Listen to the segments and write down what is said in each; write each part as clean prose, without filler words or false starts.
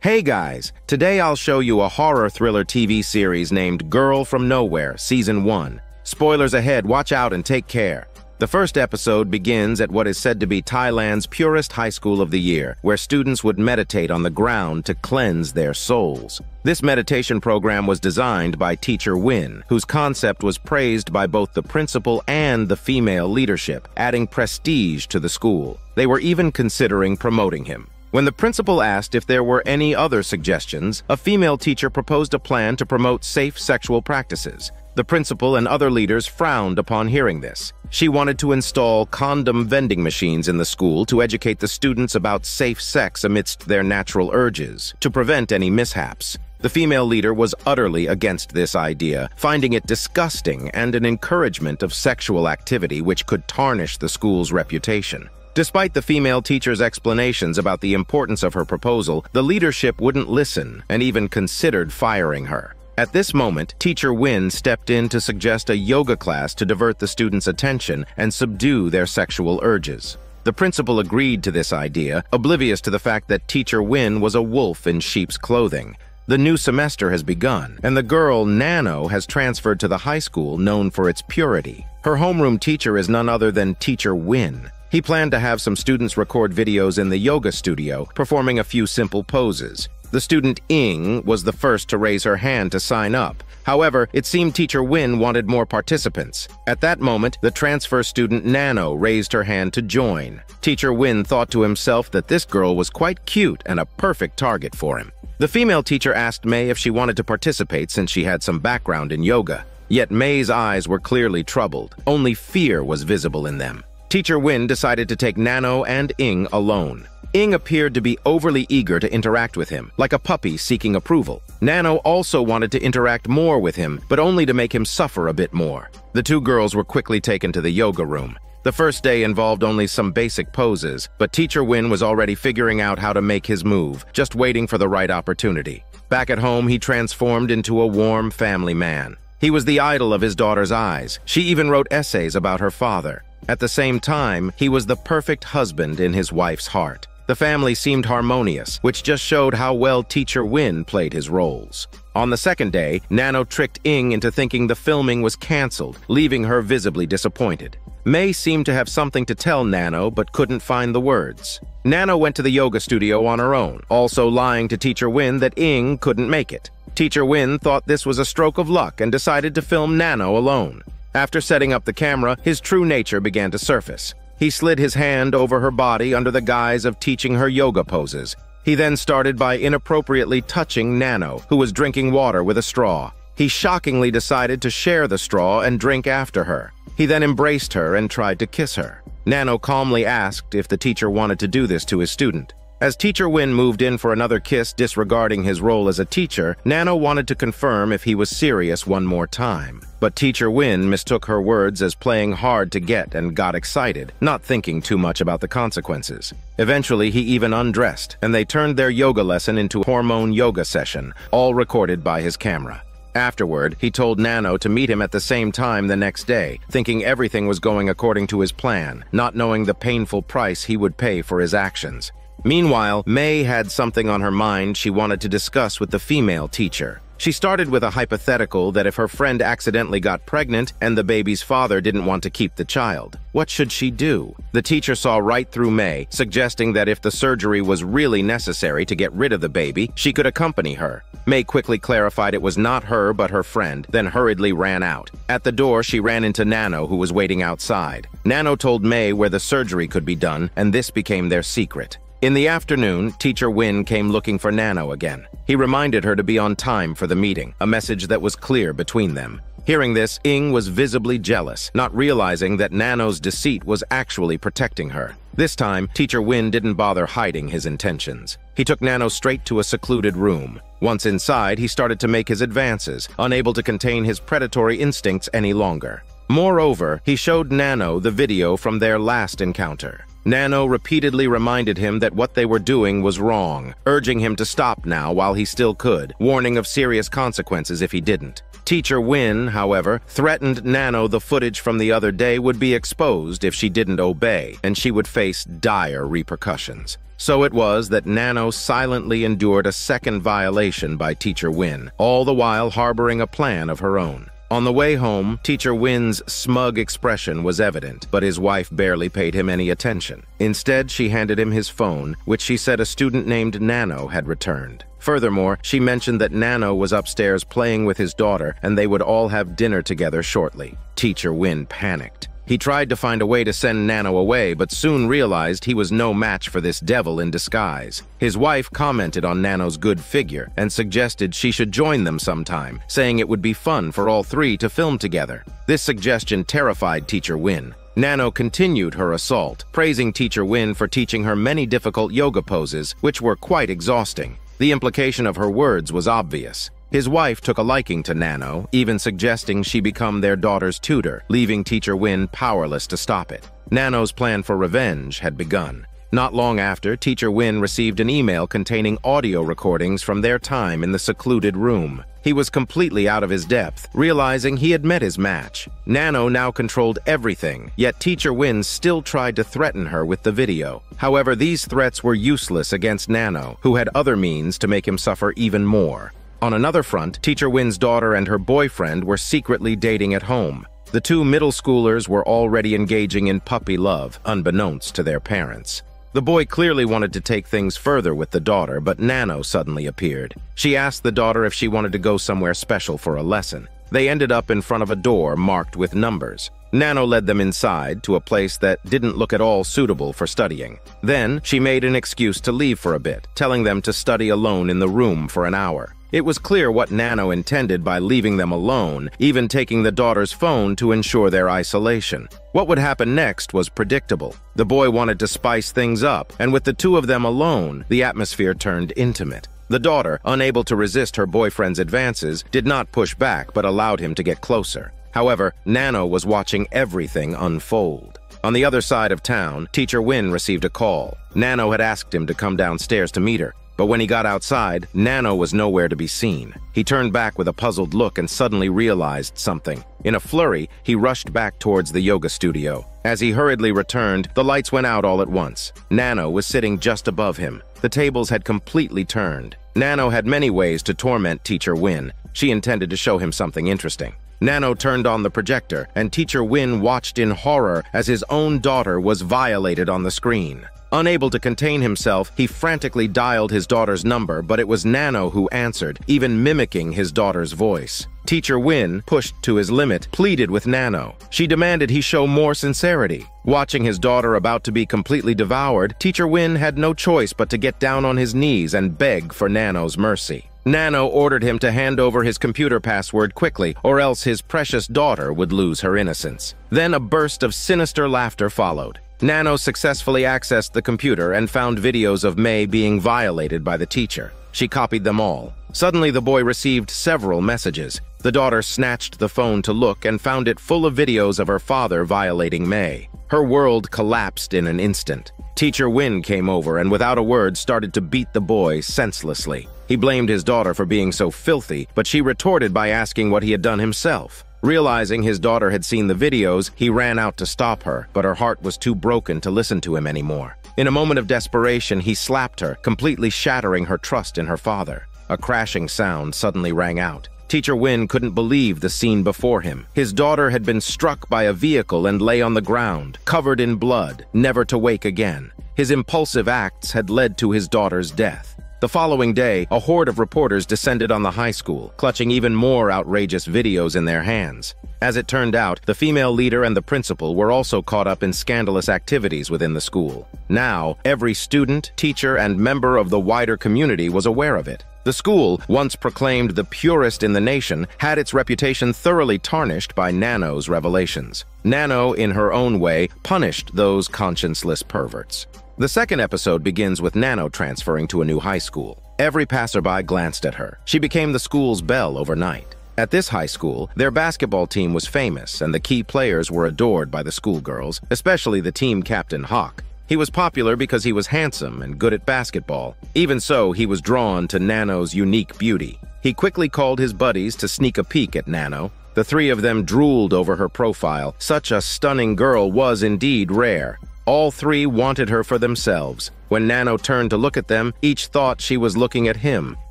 Hey guys, today I'll show you a horror thriller TV series named Girl From Nowhere, Season 1. Spoilers ahead, watch out and take care. The first episode begins at what is said to be Thailand's purest high school of the year, where students would meditate on the ground to cleanse their souls. This meditation program was designed by Teacher Wynn, whose concept was praised by both the principal and the female leadership, adding prestige to the school. They were even considering promoting him. When the principal asked if there were any other suggestions, a female teacher proposed a plan to promote safe sexual practices. The principal and other leaders frowned upon hearing this. She wanted to install condom vending machines in the school to educate the students about safe sex amidst their natural urges, to prevent any mishaps. The female leader was utterly against this idea, finding it disgusting and an encouragement of sexual activity which could tarnish the school's reputation. Despite the female teacher's explanations about the importance of her proposal, the leadership wouldn't listen and even considered firing her. At this moment, Teacher Wynn stepped in to suggest a yoga class to divert the students' attention and subdue their sexual urges. The principal agreed to this idea, oblivious to the fact that Teacher Wynn was a wolf in sheep's clothing. The new semester has begun, and the girl, Nano, has transferred to the high school known for its purity. Her homeroom teacher is none other than Teacher Wynn. He planned to have some students record videos in the yoga studio, performing a few simple poses. The student Ing was the first to raise her hand to sign up. However, it seemed Teacher Wynn wanted more participants. At that moment, the transfer student Nano raised her hand to join. Teacher Wynn thought to himself that this girl was quite cute and a perfect target for him. The female teacher asked May if she wanted to participate since she had some background in yoga. Yet May's eyes were clearly troubled. Only fear was visible in them. Teacher Wynn decided to take Nano and Ing alone. Ing appeared to be overly eager to interact with him, like a puppy seeking approval. Nano also wanted to interact more with him, but only to make him suffer a bit more. The two girls were quickly taken to the yoga room. The first day involved only some basic poses, but Teacher Wynn was already figuring out how to make his move, just waiting for the right opportunity. Back at home, he transformed into a warm family man. He was the idol of his daughter's eyes. She even wrote essays about her father. At the same time, he was the perfect husband in his wife's heart. The family seemed harmonious, which just showed how well Teacher Wynn played his roles. On the second day, Nano tricked Ing into thinking the filming was cancelled, leaving her visibly disappointed. May seemed to have something to tell Nano, but couldn't find the words. Nano went to the yoga studio on her own, also lying to Teacher Wynn that Ing couldn't make it. Teacher Wynn thought this was a stroke of luck and decided to film Nano alone. After setting up the camera, his true nature began to surface. He slid his hand over her body under the guise of teaching her yoga poses. He then started by inappropriately touching Nano, who was drinking water with a straw. He shockingly decided to share the straw and drink after her. He then embraced her and tried to kiss her. Nano calmly asked if the teacher wanted to do this to his student. As Teacher Wynn moved in for another kiss, disregarding his role as a teacher, Nano wanted to confirm if he was serious one more time. But Teacher Wynn mistook her words as playing hard to get and got excited, not thinking too much about the consequences. Eventually, he even undressed, and they turned their yoga lesson into a hormone yoga session, all recorded by his camera. Afterward, he told Nano to meet him at the same time the next day, thinking everything was going according to his plan, not knowing the painful price he would pay for his actions. Meanwhile, May had something on her mind she wanted to discuss with the female teacher. She started with a hypothetical that if her friend accidentally got pregnant and the baby's father didn't want to keep the child, what should she do? The teacher saw right through May, suggesting that if the surgery was really necessary to get rid of the baby, she could accompany her. May quickly clarified it was not her but her friend, then hurriedly ran out. At the door, she ran into Nano, who was waiting outside. Nano told May where the surgery could be done, and this became their secret. In the afternoon, Teacher Wynn came looking for Nano again. He reminded her to be on time for the meeting, a message that was clear between them. Hearing this, Ing was visibly jealous, not realizing that Nano's deceit was actually protecting her. This time, Teacher Wynn didn't bother hiding his intentions. He took Nano straight to a secluded room. Once inside, he started to make his advances, unable to contain his predatory instincts any longer. Moreover, he showed Nano the video from their last encounter. Nano repeatedly reminded him that what they were doing was wrong, urging him to stop now while he still could, warning of serious consequences if he didn't. Teacher Wynn, however, threatened Nano the footage from the other day would be exposed if she didn't obey, and she would face dire repercussions. So it was that Nano silently endured a second violation by Teacher Wynn, all the while harboring a plan of her own. On the way home, Teacher Wynn's smug expression was evident, but his wife barely paid him any attention. Instead, she handed him his phone, which she said a student named Nano had returned. Furthermore, she mentioned that Nano was upstairs playing with his daughter and they would all have dinner together shortly. Teacher Wynn panicked. He tried to find a way to send Nano away, but soon realized he was no match for this devil in disguise. His wife commented on Nano's good figure and suggested she should join them sometime, saying it would be fun for all three to film together. This suggestion terrified Teacher Wynn. Nano continued her assault, praising Teacher Wynn for teaching her many difficult yoga poses, which were quite exhausting. The implication of her words was obvious. His wife took a liking to Nano, even suggesting she become their daughter's tutor, leaving Teacher Wynn powerless to stop it. Nano's plan for revenge had begun. Not long after, Teacher Wynn received an email containing audio recordings from their time in the secluded room. He was completely out of his depth, realizing he had met his match. Nano now controlled everything, yet Teacher Wynn still tried to threaten her with the video. However, these threats were useless against Nano, who had other means to make him suffer even more. On another front, Teacher Wynn's daughter and her boyfriend were secretly dating at home. The two middle schoolers were already engaging in puppy love, unbeknownst to their parents. The boy clearly wanted to take things further with the daughter, but Nano suddenly appeared. She asked the daughter if she wanted to go somewhere special for a lesson. They ended up in front of a door marked with numbers. Nano led them inside to a place that didn't look at all suitable for studying. Then, she made an excuse to leave for a bit, telling them to study alone in the room for an hour. It was clear what Nano intended by leaving them alone, even taking the daughter's phone to ensure their isolation. What would happen next was predictable. The boy wanted to spice things up, and with the two of them alone, the atmosphere turned intimate. The daughter, unable to resist her boyfriend's advances, did not push back but allowed him to get closer. However, Nano was watching everything unfold. On the other side of town, Teacher Wynn received a call. Nano had asked him to come downstairs to meet her, but when he got outside, Nano was nowhere to be seen. He turned back with a puzzled look and suddenly realized something. In a flurry, he rushed back towards the yoga studio. As he hurriedly returned, the lights went out all at once. Nano was sitting just above him. The tables had completely turned. Nano had many ways to torment Teacher Wynn. She intended to show him something interesting. Nano turned on the projector, and Teacher Wynn watched in horror as his own daughter was violated on the screen. Unable to contain himself, he frantically dialed his daughter's number, but it was Nano who answered, even mimicking his daughter's voice. Teacher Wynn, pushed to his limit, pleaded with Nano. She demanded he show more sincerity. Watching his daughter about to be completely devoured, Teacher Wynn had no choice but to get down on his knees and beg for Nano's mercy. Nano ordered him to hand over his computer password quickly, or else his precious daughter would lose her innocence. Then a burst of sinister laughter followed. Nano successfully accessed the computer and found videos of May being violated by the teacher. She copied them all. Suddenly, the boy received several messages. The daughter snatched the phone to look and found it full of videos of her father violating May. Her world collapsed in an instant. Teacher Wynn came over and without a word started to beat the boy senselessly. He blamed his daughter for being so filthy, but she retorted by asking what he had done himself. Realizing his daughter had seen the videos, he ran out to stop her, but her heart was too broken to listen to him anymore. In a moment of desperation, he slapped her, completely shattering her trust in her father. A crashing sound suddenly rang out. Teacher Wynn couldn't believe the scene before him. His daughter had been struck by a vehicle and lay on the ground, covered in blood, never to wake again. His impulsive acts had led to his daughter's death. The following day, a horde of reporters descended on the high school, clutching even more outrageous videos in their hands. As it turned out, the female leader and the principal were also caught up in scandalous activities within the school. Now, every student, teacher, and member of the wider community was aware of it. The school, once proclaimed the purest in the nation, had its reputation thoroughly tarnished by Nano's revelations. Nano, in her own way, punished those conscienceless perverts. The second episode begins with Nano transferring to a new high school. Every passerby glanced at her. She became the school's belle overnight. At this high school, their basketball team was famous, and the key players were adored by the schoolgirls, especially the team captain Hawk. He was popular because he was handsome and good at basketball. Even so, he was drawn to Nano's unique beauty. He quickly called his buddies to sneak a peek at Nano. The three of them drooled over her profile. Such a stunning girl was indeed rare. All three wanted her for themselves. When Nano turned to look at them, each thought she was looking at him.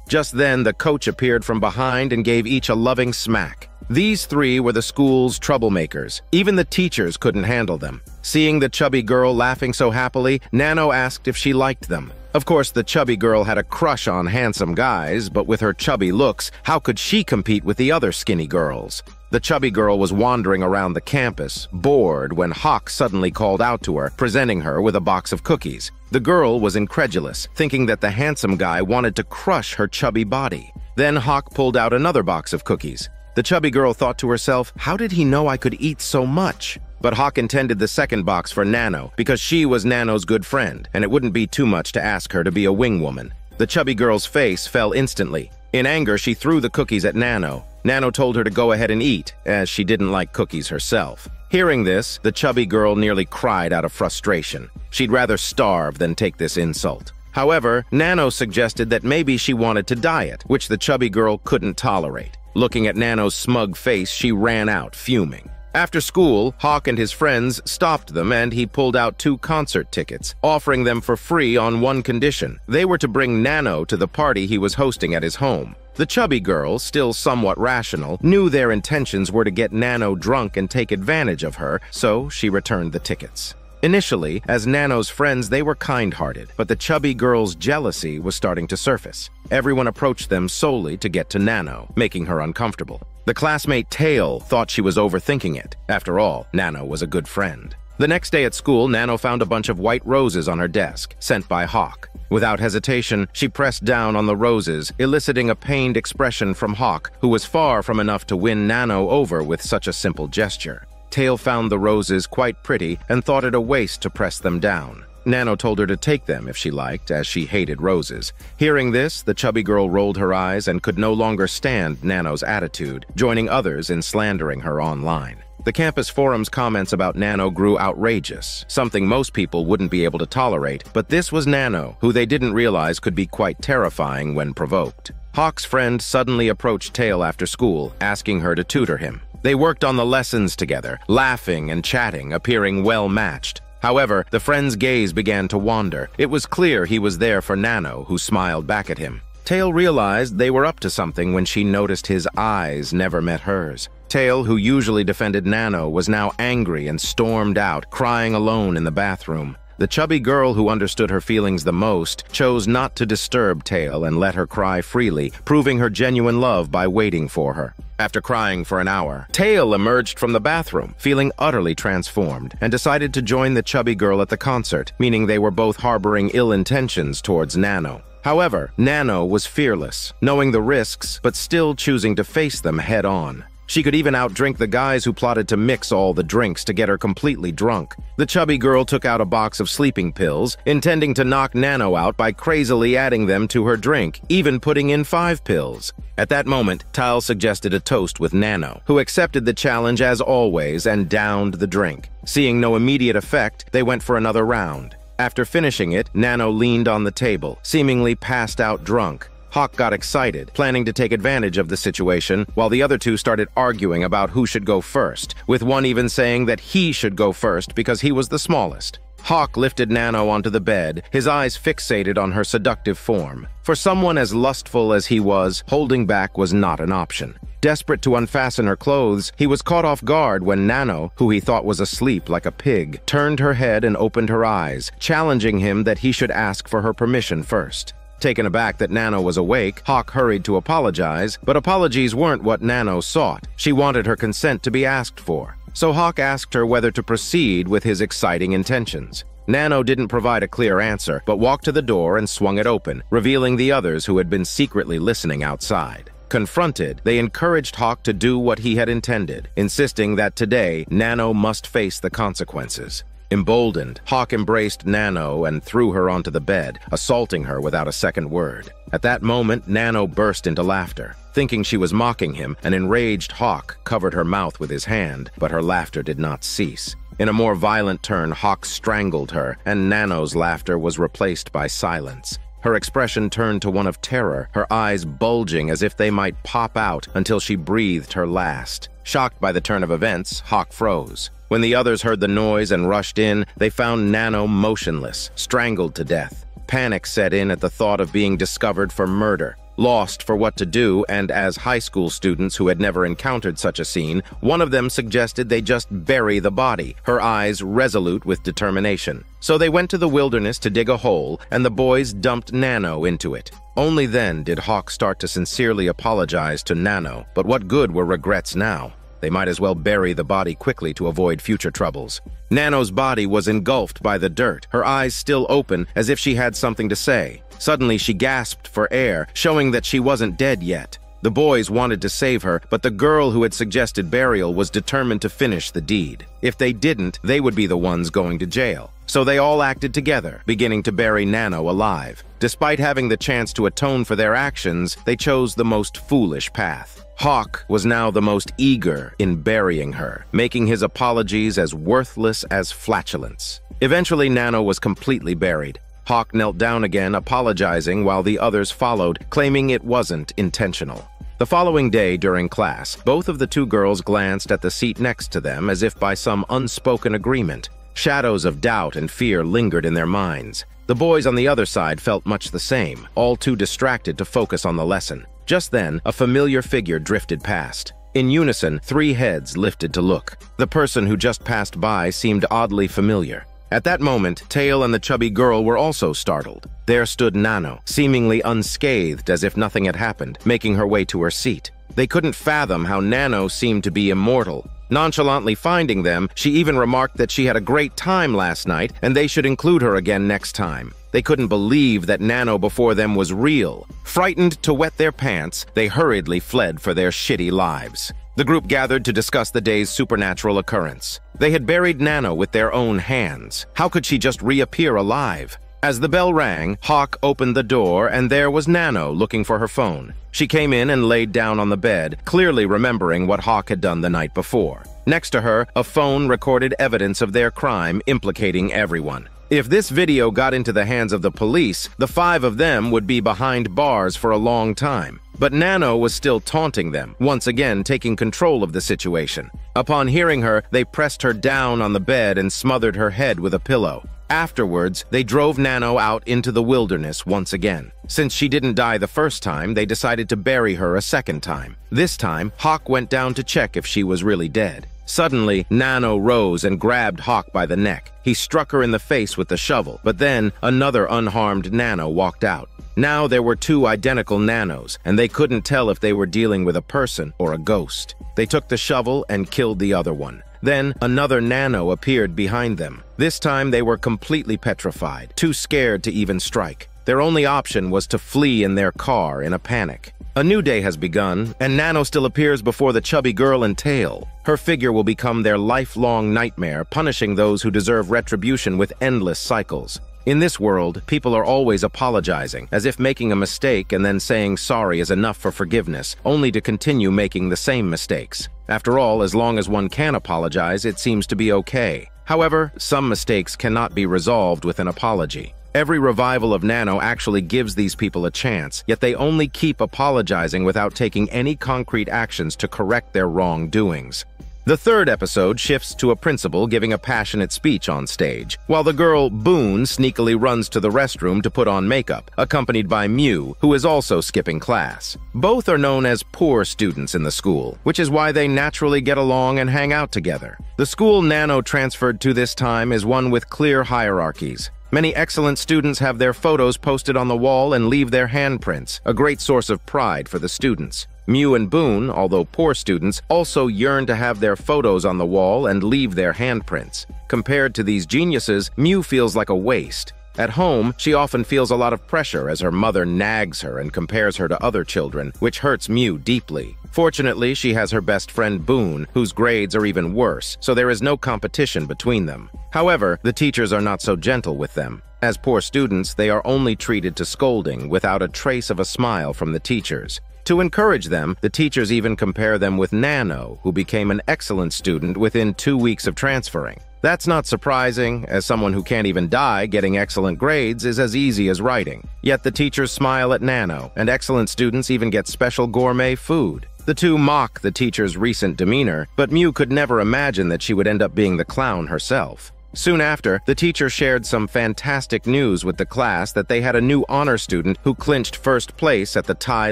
Just then, the coach appeared from behind and gave each a loving smack. These three were the school's troublemakers. Even the teachers couldn't handle them. Seeing the chubby girl laughing so happily, Nano asked if she liked them. Of course, the chubby girl had a crush on handsome guys, but with her chubby looks, how could she compete with the other skinny girls? The chubby girl was wandering around the campus, bored, when Hawk suddenly called out to her, presenting her with a box of cookies. The girl was incredulous, thinking that the handsome guy wanted to crush her chubby body. Then Hawk pulled out another box of cookies. The chubby girl thought to herself, how did he know I could eat so much? But Hawk intended the second box for Nano, because she was Nano's good friend, and it wouldn't be too much to ask her to be a wing woman. The chubby girl's face fell instantly. In anger, she threw the cookies at Nano. Nano told her to go ahead and eat, as she didn't like cookies herself. Hearing this, the chubby girl nearly cried out of frustration. She'd rather starve than take this insult. However, Nano suggested that maybe she wanted to diet, which the chubby girl couldn't tolerate. Looking at Nano's smug face, she ran out, fuming. After school, Hawk and his friends stopped them, and he pulled out 2 concert tickets, offering them for free on one condition. They were to bring Nano to the party he was hosting at his home. The chubby girl, still somewhat rational, knew their intentions were to get Nano drunk and take advantage of her, so she returned the tickets. Initially, as Nano's friends, they were kind-hearted, but the chubby girl's jealousy was starting to surface. Everyone approached them solely to get to Nano, making her uncomfortable. The classmate Tail thought she was overthinking it. After all, Nano was a good friend. The next day at school, Nano found a bunch of white roses on her desk, sent by Hawk. Without hesitation, she pressed down on the roses, eliciting a pained expression from Hawk, who was far from enough to win Nano over with such a simple gesture. Tail found the roses quite pretty and thought it a waste to press them down. Nano told her to take them if she liked, as she hated roses. Hearing this, the chubby girl rolled her eyes and could no longer stand Nano's attitude, joining others in slandering her online. The campus forum's comments about Nano grew outrageous, something most people wouldn't be able to tolerate, but this was Nano, who they didn't realize could be quite terrifying when provoked. Hawk's friend suddenly approached Tail after school, asking her to tutor him. They worked on the lessons together, laughing and chatting, appearing well-matched. However, the friend's gaze began to wander. It was clear he was there for Nano, who smiled back at him. Tail realized they were up to something when she noticed his eyes never met hers. Tail, who usually defended Nano, was now angry and stormed out, crying alone in the bathroom. The chubby girl, who understood her feelings the most, chose not to disturb Tail and let her cry freely, proving her genuine love by waiting for her. After crying for an hour, Tail emerged from the bathroom, feeling utterly transformed, and decided to join the chubby girl at the concert, meaning they were both harboring ill intentions towards Nano. However, Nano was fearless, knowing the risks, but still choosing to face them head-on. She could even outdrink the guys who plotted to mix all the drinks to get her completely drunk. The chubby girl took out a box of sleeping pills, intending to knock Nano out by crazily adding them to her drink, even putting in 5 pills. At that moment, Tail suggested a toast with Nano, who accepted the challenge as always and downed the drink. Seeing no immediate effect, they went for another round. After finishing it, Nano leaned on the table, seemingly passed out drunk. Hawk got excited, planning to take advantage of the situation, while the other two started arguing about who should go first, with one even saying that he should go first because he was the smallest. Hawk lifted Nano onto the bed, his eyes fixated on her seductive form. For someone as lustful as he was, holding back was not an option. Desperate to unfasten her clothes, he was caught off guard when Nano, who he thought was asleep like a pig, turned her head and opened her eyes, challenging him that he should ask for her permission first. Taken aback that Nano was awake, Hawk hurried to apologize, but apologies weren't what Nano sought. She wanted her consent to be asked for. So Hawk asked her whether to proceed with his exciting intentions. Nano didn't provide a clear answer, but walked to the door and swung it open, revealing the others who had been secretly listening outside. Confronted, they encouraged Hawk to do what he had intended, insisting that today, Nano must face the consequences. Emboldened, Hawk embraced Nano and threw her onto the bed, assaulting her without a second word. At that moment, Nano burst into laughter. Thinking she was mocking him, an enraged Hawk covered her mouth with his hand, but her laughter did not cease. In a more violent turn, Hawk strangled her, and Nano's laughter was replaced by silence. Her expression turned to one of terror, her eyes bulging as if they might pop out until she breathed her last. Shocked by the turn of events, Hawk froze. When the others heard the noise and rushed in, they found Nano motionless, strangled to death. Panic set in at the thought of being discovered for murder. Lost for what to do, and as high school students who had never encountered such a scene, one of them suggested they just bury the body, her eyes resolute with determination. So they went to the wilderness to dig a hole, and the boys dumped Nano into it. Only then did Hawk start to sincerely apologize to Nano, but what good were regrets now? They might as well bury the body quickly to avoid future troubles. Nano's body was engulfed by the dirt, her eyes still open as if she had something to say. Suddenly she gasped for air, showing that she wasn't dead yet. The boys wanted to save her, but the girl who had suggested burial was determined to finish the deed. If they didn't, they would be the ones going to jail. So they all acted together, beginning to bury Nano alive. Despite having the chance to atone for their actions, they chose the most foolish path. Hawk was now the most eager in burying her, making his apologies as worthless as flatulence. Eventually, Nano was completely buried. Hawk knelt down again, apologizing while the others followed, claiming it wasn't intentional. The following day during class, both of the two girls glanced at the seat next to them as if by some unspoken agreement. Shadows of doubt and fear lingered in their minds. The boys on the other side felt much the same, all too distracted to focus on the lesson. Just then, a familiar figure drifted past. In unison, three heads lifted to look. The person who just passed by seemed oddly familiar. At that moment, Tail and the chubby girl were also startled. There stood Nano, seemingly unscathed as if nothing had happened, making her way to her seat. They couldn't fathom how Nano seemed to be immortal. Nonchalantly finding them, she even remarked that she had a great time last night and they should include her again next time. They couldn't believe that Nano before them was real. Frightened to wet their pants, they hurriedly fled for their shitty lives. The group gathered to discuss the day's supernatural occurrence. They had buried Nano with their own hands. How could she just reappear alive? As the bell rang, Hawk opened the door, and there was Nano looking for her phone. She came in and laid down on the bed, clearly remembering what Hawk had done the night before. Next to her, a phone recorded evidence of their crime, implicating everyone. If this video got into the hands of the police, the five of them would be behind bars for a long time. But Nano was still taunting them, once again taking control of the situation. Upon hearing her, they pressed her down on the bed and smothered her head with a pillow. Afterwards, they drove Nano out into the wilderness once again. Since she didn't die the first time, they decided to bury her a second time. This time, Hawk went down to check if she was really dead. Suddenly, Nano rose and grabbed Hawk by the neck. He struck her in the face with the shovel, but then another unharmed Nano walked out. Now there were two identical Nanos, and they couldn't tell if they were dealing with a person or a ghost. They took the shovel and killed the other one. Then another Nano appeared behind them. This time they were completely petrified, too scared to even strike. Their only option was to flee in their car in a panic. A new day has begun, and Nano still appears before the chubby girl and Tail. Her figure will become their lifelong nightmare, punishing those who deserve retribution with endless cycles. In this world, people are always apologizing, as if making a mistake and then saying sorry is enough for forgiveness, only to continue making the same mistakes. After all, as long as one can apologize, it seems to be okay. However, some mistakes cannot be resolved with an apology. Every revival of Nano actually gives these people a chance, yet they only keep apologizing without taking any concrete actions to correct their wrongdoings. The third episode shifts to a principal giving a passionate speech on stage, while the girl Boon sneakily runs to the restroom to put on makeup, accompanied by Mew, who is also skipping class. Both are known as poor students in the school, which is why they naturally get along and hang out together. The school Nano transferred to this time is one with clear hierarchies. Many excellent students have their photos posted on the wall and leave their handprints, a great source of pride for the students. Mew and Boon, although poor students, also yearn to have their photos on the wall and leave their handprints. Compared to these geniuses, Mew feels like a waste. At home, she often feels a lot of pressure as her mother nags her and compares her to other children, which hurts Mew deeply. Fortunately, she has her best friend Boon, whose grades are even worse, so there is no competition between them. However, the teachers are not so gentle with them. As poor students, they are only treated to scolding without a trace of a smile from the teachers. To encourage them, the teachers even compare them with Nano, who became an excellent student within 2 weeks of transferring. That's not surprising, as someone who can't even die, getting excellent grades is as easy as writing. Yet the teachers smile at Nano, and excellent students even get special gourmet food. The two mock the teacher's recent demeanor, but Mew could never imagine that she would end up being the clown herself. Soon after, the teacher shared some fantastic news with the class that they had a new honor student who clinched first place at the Thai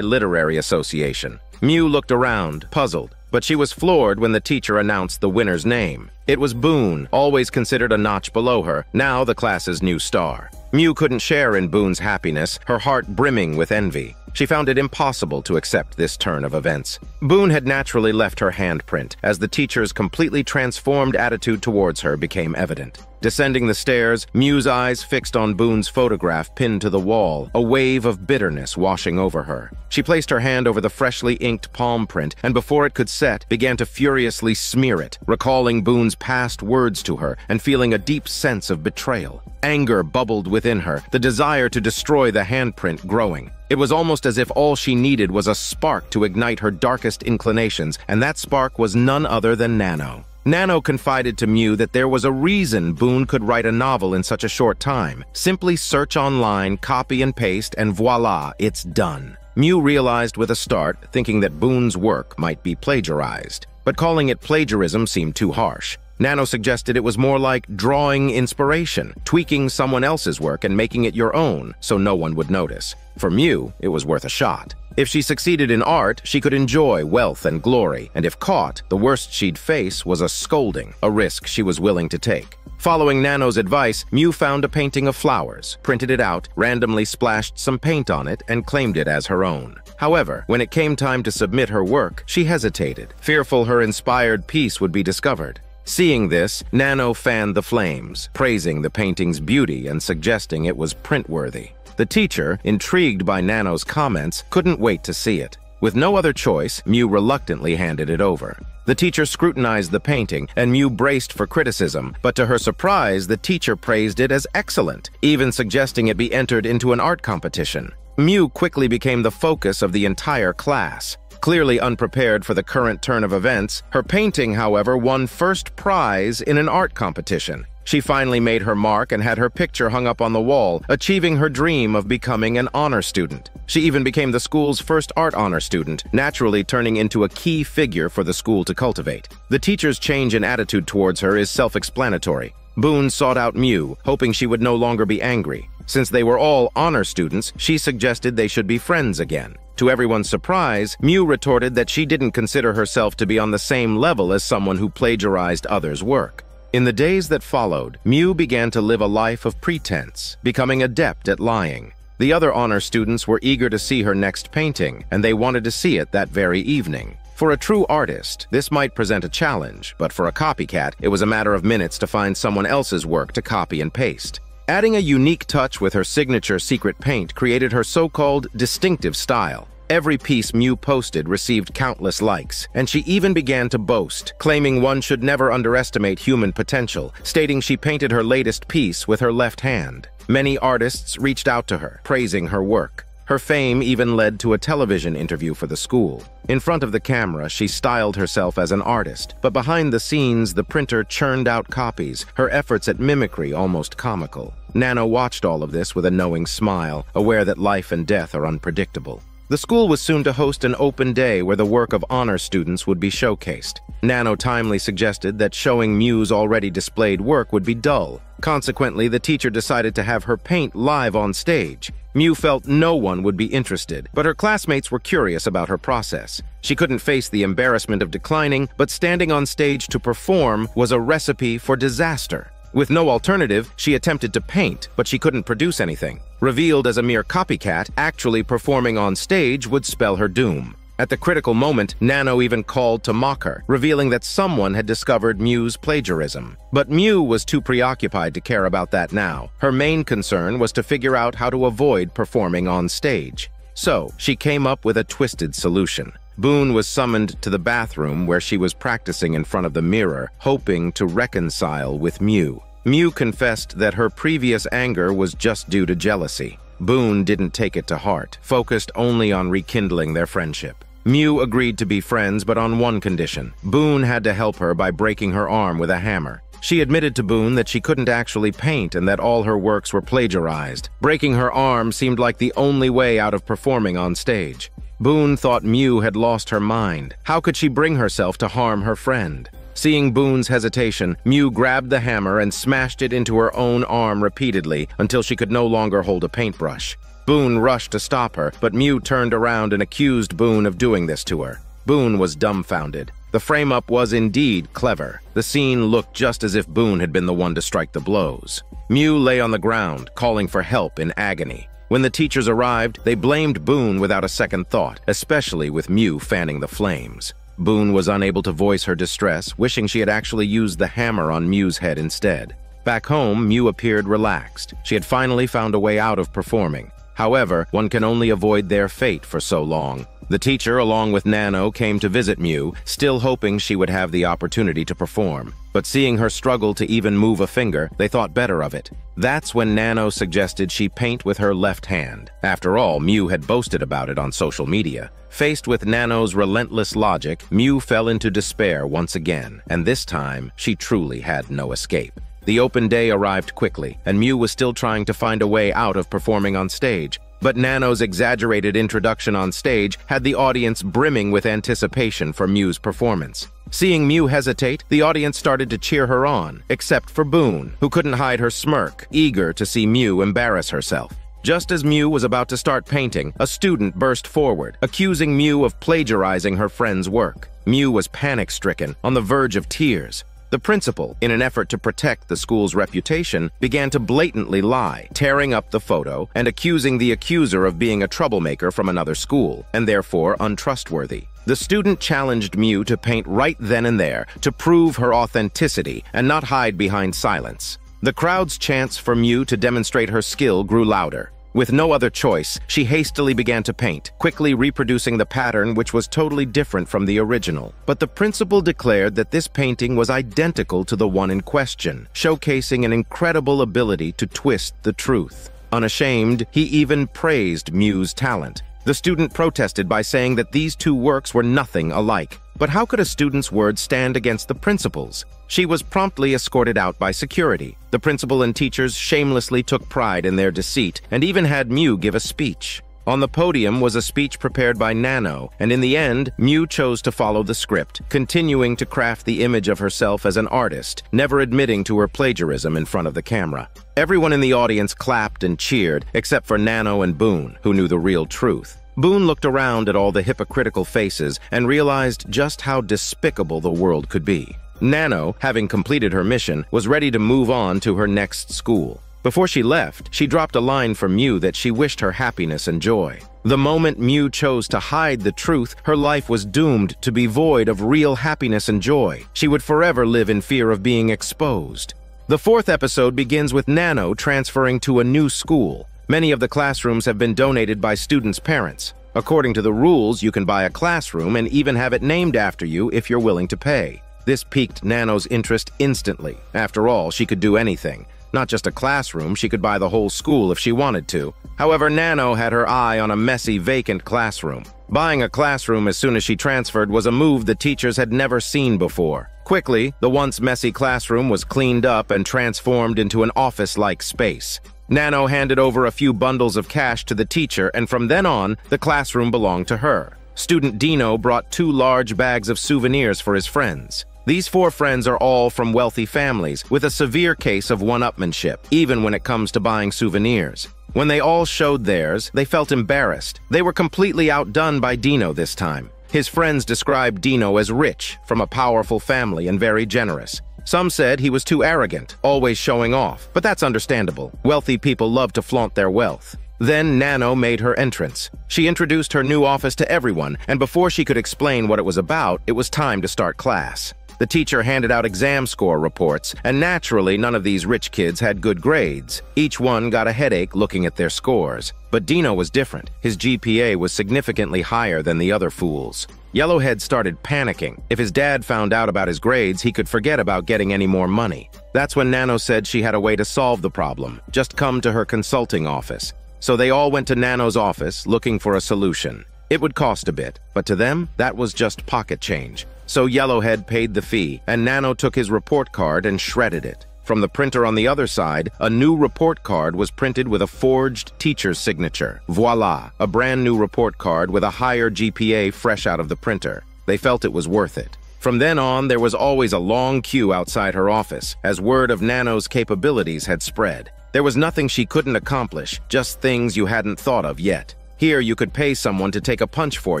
Literary Association. Mew looked around, puzzled, but she was floored when the teacher announced the winner's name. It was Boon, always considered a notch below her, now the class's new star. Mew couldn't share in Boon's happiness, her heart brimming with envy. She found it impossible to accept this turn of events. Boon had naturally left her handprint, as the teacher's completely transformed attitude towards her became evident. Descending the stairs, Mew's eyes fixed on Boon's photograph pinned to the wall, a wave of bitterness washing over her. She placed her hand over the freshly inked palm print, and before it could set, began to furiously smear it, recalling Boon's past words to her and feeling a deep sense of betrayal. Anger bubbled within her, the desire to destroy the handprint growing. It was almost as if all she needed was a spark to ignite her darkest inclinations, and that spark was none other than Nano. Nano confided to Mew that there was a reason Boon could write a novel in such a short time. Simply search online, copy and paste, and voila, it's done. Mew realized with a start, thinking that Boon's work might be plagiarized. But calling it plagiarism seemed too harsh. Nano suggested it was more like drawing inspiration, tweaking someone else's work and making it your own so no one would notice. For Mew, it was worth a shot. If she succeeded in art, she could enjoy wealth and glory, and if caught, the worst she'd face was a scolding, a risk she was willing to take. Following Nano's advice, Mew found a painting of flowers, printed it out, randomly splashed some paint on it, and claimed it as her own. However, when it came time to submit her work, she hesitated, fearful her inspired piece would be discovered. Seeing this, Nano fanned the flames, praising the painting's beauty and suggesting it was printworthy. The teacher, intrigued by Nano's comments, couldn't wait to see it. With no other choice, Mew reluctantly handed it over. The teacher scrutinized the painting, and Mew braced for criticism, but to her surprise, the teacher praised it as excellent, even suggesting it be entered into an art competition. Mew quickly became the focus of the entire class. Clearly unprepared for the current turn of events, her painting, however, won first prize in an art competition. She finally made her mark and had her picture hung up on the wall, achieving her dream of becoming an honor student. She even became the school's first art honor student, naturally turning into a key figure for the school to cultivate. The teacher's change in attitude towards her is self-explanatory. Boon sought out Mew, hoping she would no longer be angry. Since they were all honor students, she suggested they should be friends again. To everyone's surprise, Mew retorted that she didn't consider herself to be on the same level as someone who plagiarized others' work. In the days that followed, Mew began to live a life of pretense, becoming adept at lying. The other honor students were eager to see her next painting, and they wanted to see it that very evening. For a true artist, this might present a challenge, but for a copycat, it was a matter of minutes to find someone else's work to copy and paste. Adding a unique touch with her signature secret paint created her so-called distinctive style. Every piece Mew posted received countless likes, and she even began to boast, claiming one should never underestimate human potential, stating she painted her latest piece with her left hand. Many artists reached out to her, praising her work. Her fame even led to a television interview for the school. In front of the camera, she styled herself as an artist, but behind the scenes, the printer churned out copies, her efforts at mimicry almost comical. Nano watched all of this with a knowing smile, aware that life and death are unpredictable. The school was soon to host an open day where the work of honor students would be showcased. Nano timely suggested that showing Mew's already displayed work would be dull. Consequently, the teacher decided to have her paint live on stage. Mew felt no one would be interested, but her classmates were curious about her process. She couldn't face the embarrassment of declining, but standing on stage to perform was a recipe for disaster. With no alternative, she attempted to paint, but she couldn't produce anything. Revealed as a mere copycat, actually performing on stage would spell her doom. At the critical moment, Nano even called to mock her, revealing that someone had discovered Mew's plagiarism. But Mew was too preoccupied to care about that now. Her main concern was to figure out how to avoid performing on stage. So, she came up with a twisted solution. Boon was summoned to the bathroom where she was practicing in front of the mirror, hoping to reconcile with Mew. Mew confessed that her previous anger was just due to jealousy. Boon didn't take it to heart, focused only on rekindling their friendship. Mew agreed to be friends, but on one condition. Boon had to help her by breaking her arm with a hammer. She admitted to Boon that she couldn't actually paint and that all her works were plagiarized. Breaking her arm seemed like the only way out of performing on stage. Boon thought Mew had lost her mind. How could she bring herself to harm her friend? Seeing Boon's hesitation, Mew grabbed the hammer and smashed it into her own arm repeatedly until she could no longer hold a paintbrush. Boon rushed to stop her, but Mew turned around and accused Boon of doing this to her. Boon was dumbfounded. The frame-up was indeed clever. The scene looked just as if Boon had been the one to strike the blows. Mew lay on the ground, calling for help in agony. When the teachers arrived, they blamed Boon without a second thought, especially with Mew fanning the flames. Boon was unable to voice her distress, wishing she had actually used the hammer on Mew's head instead. Back home, Mew appeared relaxed. She had finally found a way out of performing. However, one can only avoid their fate for so long. The teacher, along with Nano, came to visit Mew, still hoping she would have the opportunity to perform. But seeing her struggle to even move a finger, they thought better of it. That's when Nano suggested she paint with her left hand. After all, Mew had boasted about it on social media. Faced with Nano's relentless logic, Mew fell into despair once again, and this time, she truly had no escape. The open day arrived quickly, and Mew was still trying to find a way out of performing on stage. But Nano's exaggerated introduction on stage had the audience brimming with anticipation for Mew's performance. Seeing Mew hesitate, the audience started to cheer her on, except for Boon, who couldn't hide her smirk, eager to see Mew embarrass herself. Just as Mew was about to start painting, a student burst forward, accusing Mew of plagiarizing her friend's work. Mew was panic-stricken, on the verge of tears. The principal, in an effort to protect the school's reputation, began to blatantly lie, tearing up the photo and accusing the accuser of being a troublemaker from another school, and therefore untrustworthy. The student challenged Mew to paint right then and there to prove her authenticity and not hide behind silence. The crowd's chants for Mew to demonstrate her skill grew louder. With no other choice, she hastily began to paint, quickly reproducing the pattern which was totally different from the original. But the principal declared that this painting was identical to the one in question, showcasing an incredible ability to twist the truth. Unashamed, he even praised Mew's talent. The student protested by saying that these two works were nothing alike. But how could a student's word stand against the principal's? She was promptly escorted out by security. The principal and teachers shamelessly took pride in their deceit and even had Mew give a speech. On the podium was a speech prepared by Nano, and in the end, Mew chose to follow the script, continuing to craft the image of herself as an artist, never admitting to her plagiarism in front of the camera. Everyone in the audience clapped and cheered, except for Nano and Boon, who knew the real truth. Boon looked around at all the hypocritical faces and realized just how despicable the world could be. Nano, having completed her mission, was ready to move on to her next school. Before she left, she dropped a line for Mew that she wished her happiness and joy. The moment Mew chose to hide the truth, her life was doomed to be void of real happiness and joy. She would forever live in fear of being exposed. The fourth episode begins with Nano transferring to a new school. Many of the classrooms have been donated by students' parents. According to the rules, you can buy a classroom and even have it named after you if you're willing to pay. This piqued Nano's interest instantly. After all, she could do anything. Not just a classroom, she could buy the whole school if she wanted to. However, Nano had her eye on a messy, vacant classroom. Buying a classroom as soon as she transferred was a move the teachers had never seen before. Quickly, the once messy classroom was cleaned up and transformed into an office-like space. Nano handed over a few bundles of cash to the teacher, and from then on, the classroom belonged to her. Student Dino brought 2 large bags of souvenirs for his friends. These 4 friends are all from wealthy families, with a severe case of one-upmanship, even when it comes to buying souvenirs. When they all showed theirs, they felt embarrassed. They were completely outdone by Dino this time. His friends described Dino as rich, from a powerful family, and very generous. Some said he was too arrogant, always showing off, but that's understandable. Wealthy people love to flaunt their wealth. Then Nano made her entrance. She introduced her new office to everyone, and before she could explain what it was about, it was time to start class. The teacher handed out exam score reports, and naturally none of these rich kids had good grades. Each one got a headache looking at their scores. But Dino was different. His GPA was significantly higher than the other fools. Yellowhead started panicking. If his dad found out about his grades, he could forget about getting any more money. That's when Nano said she had a way to solve the problem. Just come to her consulting office. So they all went to Nano's office, looking for a solution. It would cost a bit, but to them, that was just pocket change. so Yellowhead paid the fee, and Nano took his report card and shredded it. From the printer on the other side, a new report card was printed with a forged teacher's signature. Voila, a brand new report card with a higher GPA fresh out of the printer. They felt it was worth it. From then on, there was always a long queue outside her office, as word of Nano's capabilities had spread. There was nothing she couldn't accomplish, just things you hadn't thought of yet. Here you could pay someone to take a punch for